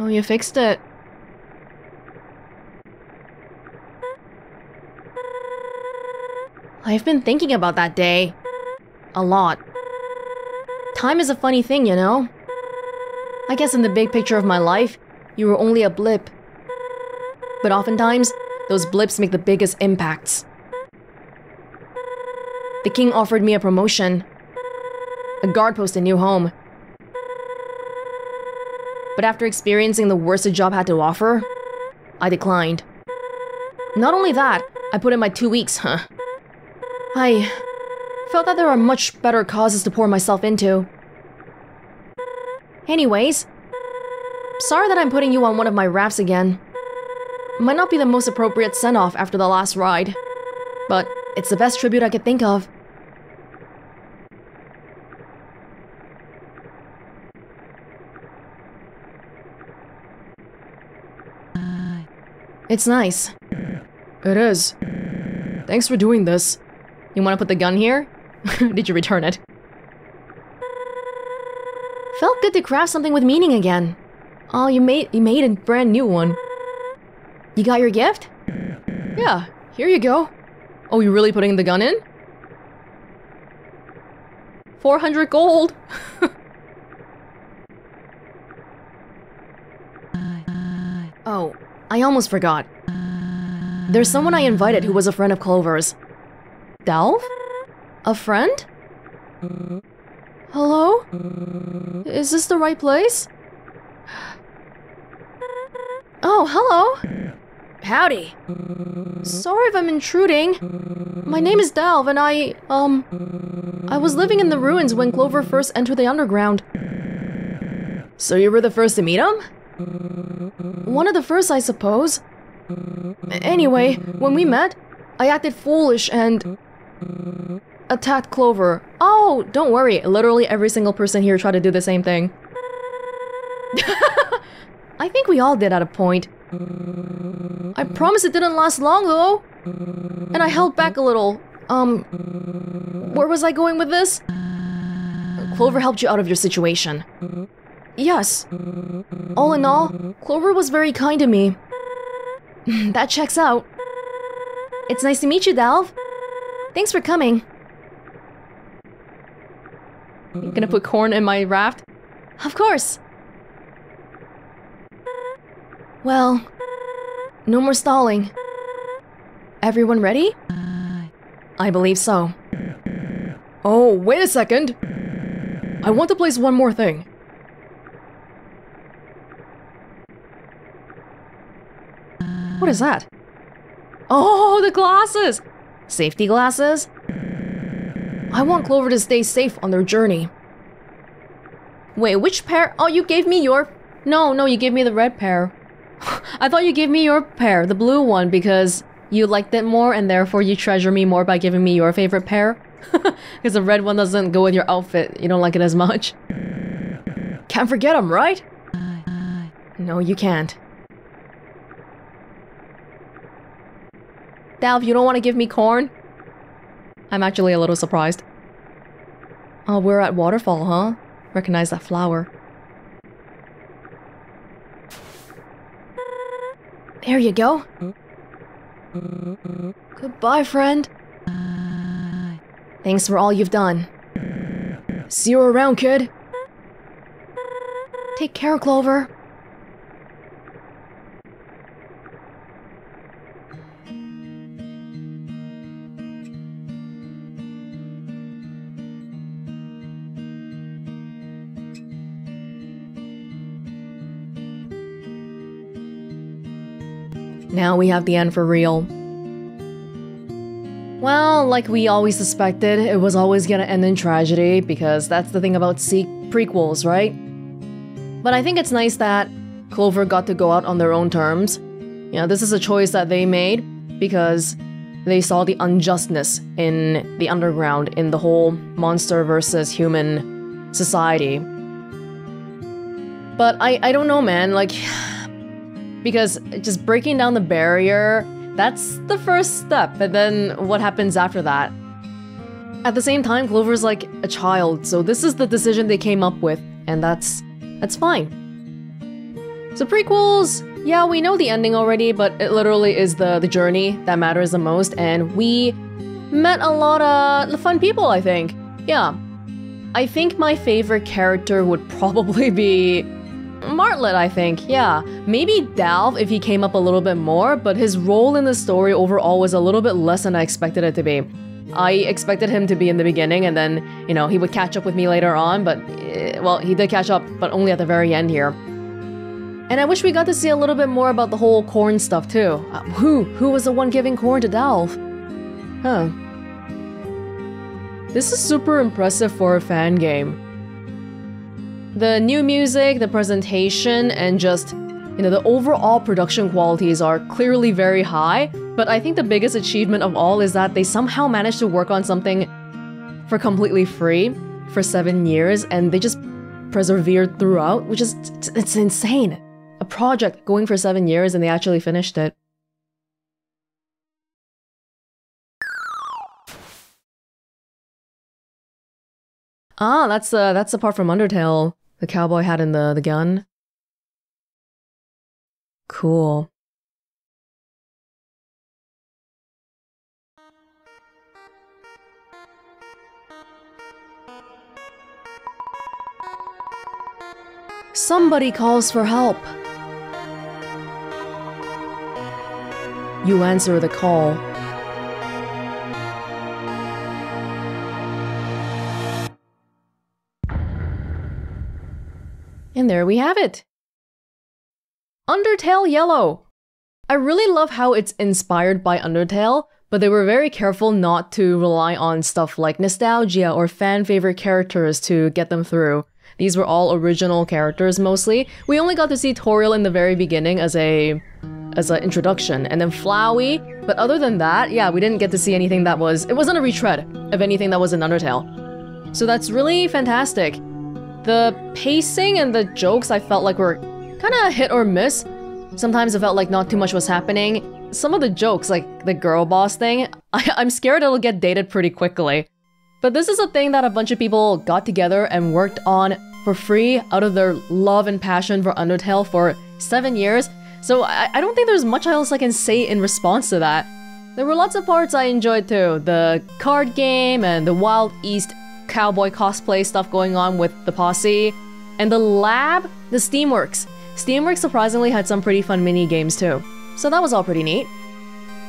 Oh, you fixed it. I've been thinking about that day. A lot. Time is a funny thing, you know? I guess in the big picture of my life, you were only a blip. But oftentimes, those blips make the biggest impacts. The king offered me a promotion. A guard post in New Home. But after experiencing the worst a job had to offer, I declined. Not only that, I put in my two weeks, huh? I felt that there are much better causes to pour myself into. Anyways, sorry that I'm putting you on one of my rafts again. Might not be the most appropriate send-off after the last ride, but it's the best tribute I could think of. It's nice. It is. Thanks for doing this. You want to put the gun here? Did you return it? Felt good to craft something with meaning again. Oh, you made you made a brand new one. You got your gift? Yeah, here you go. Oh, you really putting the gun in? four hundred gold! Oh. I almost forgot. There's someone I invited who was a friend of Clover's. Dalv? A friend? Hello? Is this the right place? Oh, hello! Howdy! Sorry if I'm intruding. My name is Dalv and I, um... I was living in the ruins when Clover first entered the underground. So you were the first to meet him? One of the first, I suppose. Anyway, when we met, I acted foolish and... attacked Clover. Oh, don't worry. Literally every single person here tried to do the same thing. I think we all did at a point. I promise it didn't last long, though. And I held back a little. Um... Where was I going with this? Clover helped you out of your situation. Yes. All in all, Clover was very kind to me. That checks out. It's nice to meet you, Dalv. Thanks for coming. You're gonna put corn in my raft? Of course! Well, no more stalling. Everyone ready? I believe so. Oh, wait a second! I want to place one more thing. What is that? Oh, the glasses! Safety glasses? I want Clover to stay safe on their journey. Wait, which pair? Oh, you gave me your... No, no, you gave me the red pair. I thought you gave me your pair, the blue one, because you liked it more and therefore you treasure me more by giving me your favorite pair. Because the red one doesn't go with your outfit, you don't like it as much. Can't forget them, right? No, you can't. Dalv, you don't want to give me corn? I'm actually a little surprised. Oh, we're at Waterfall, huh? Recognize that flower. There you go. Goodbye, friend. Thanks for all you've done. See you around, kid. Take care, Clover. Now we have the end for real. Well, like we always suspected, it was always gonna end in tragedy, because that's the thing about sequels, right? But I think it's nice that Clover got to go out on their own terms. You know, this is a choice that they made, because they saw the unjustness in the underground, in the whole monster versus human society. But I, I don't know, man, like... Because just breaking down the barrier, that's the first step, and then what happens after that? At the same time, Clover's like a child, so this is the decision they came up with, and that's... that's fine. So prequels, yeah, we know the ending already, but it literally is the, the journey that matters the most, and we met a lot of fun people, I think. Yeah. I think my favorite character would probably be... Martlet, I think, yeah. Maybe Dalv if he came up a little bit more, but his role in the story overall was a little bit less than I expected it to be. I expected him to be in the beginning and then, you know, he would catch up with me later on, but... Well, he did catch up, but only at the very end here. And I wish we got to see a little bit more about the whole corn stuff, too. Uh, who? Who was the one giving corn to Dalv? Huh. This is super impressive for a fan game. The new music, the presentation, and just, you know, the overall production qualities are clearly very high, but I think the biggest achievement of all is that they somehow managed to work on something for completely free for seven years, and they just persevered throughout, which is, it's insane. A project going for seven years and they actually finished it. Ah, that's, uh, that's the part from Undertale. The cowboy hat and the, the gun. Cool. Somebody calls for help. You answer the call. And there we have it! Undertale Yellow! I really love how it's inspired by Undertale, but they were very careful not to rely on stuff like nostalgia or fan-favorite characters to get them through. These were all original characters, mostly. We only got to see Toriel in the very beginning as a... as an introduction, and then Flowey, but other than that, yeah, we didn't get to see anything that was... It wasn't a retread of anything that was in Undertale. So that's really fantastic. The pacing and the jokes I felt like were kinda hit or miss. Sometimes it felt like not too much was happening. Some of the jokes, like the girl boss thing, I I'm scared it'll get dated pretty quickly. But this is a thing that a bunch of people got together and worked on for free out of their love and passion for Undertale for seven years. So I, I don't think there's much else I can say in response to that. There were lots of parts I enjoyed too. The card game and the Wild East cowboy cosplay stuff going on with the posse. And the lab, the Steamworks. Steamworks surprisingly had some pretty fun mini games too. So that was all pretty neat.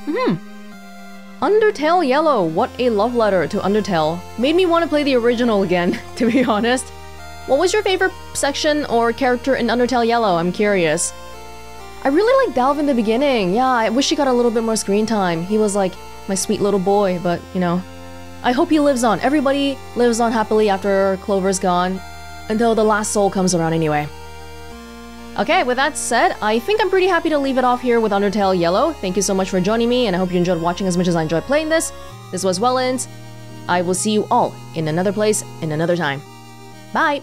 Mm-hmm. Undertale Yellow, what a love letter to Undertale. Made me want to play the original again, to be honest. What was your favorite section or character in Undertale Yellow? I'm curious. I really liked Dalv in the beginning. Yeah, I wish he got a little bit more screen time. He was like my sweet little boy, but you know. I hope he lives on. Everybody lives on happily after Clover's gone. Until the last soul comes around anyway. Okay, with that said, I think I'm pretty happy to leave it off here with Undertale Yellow. Thank you so much for joining me, and I hope you enjoyed watching as much as I enjoyed playing this. This was Welonz. I will see you all in another place, in another time. Bye!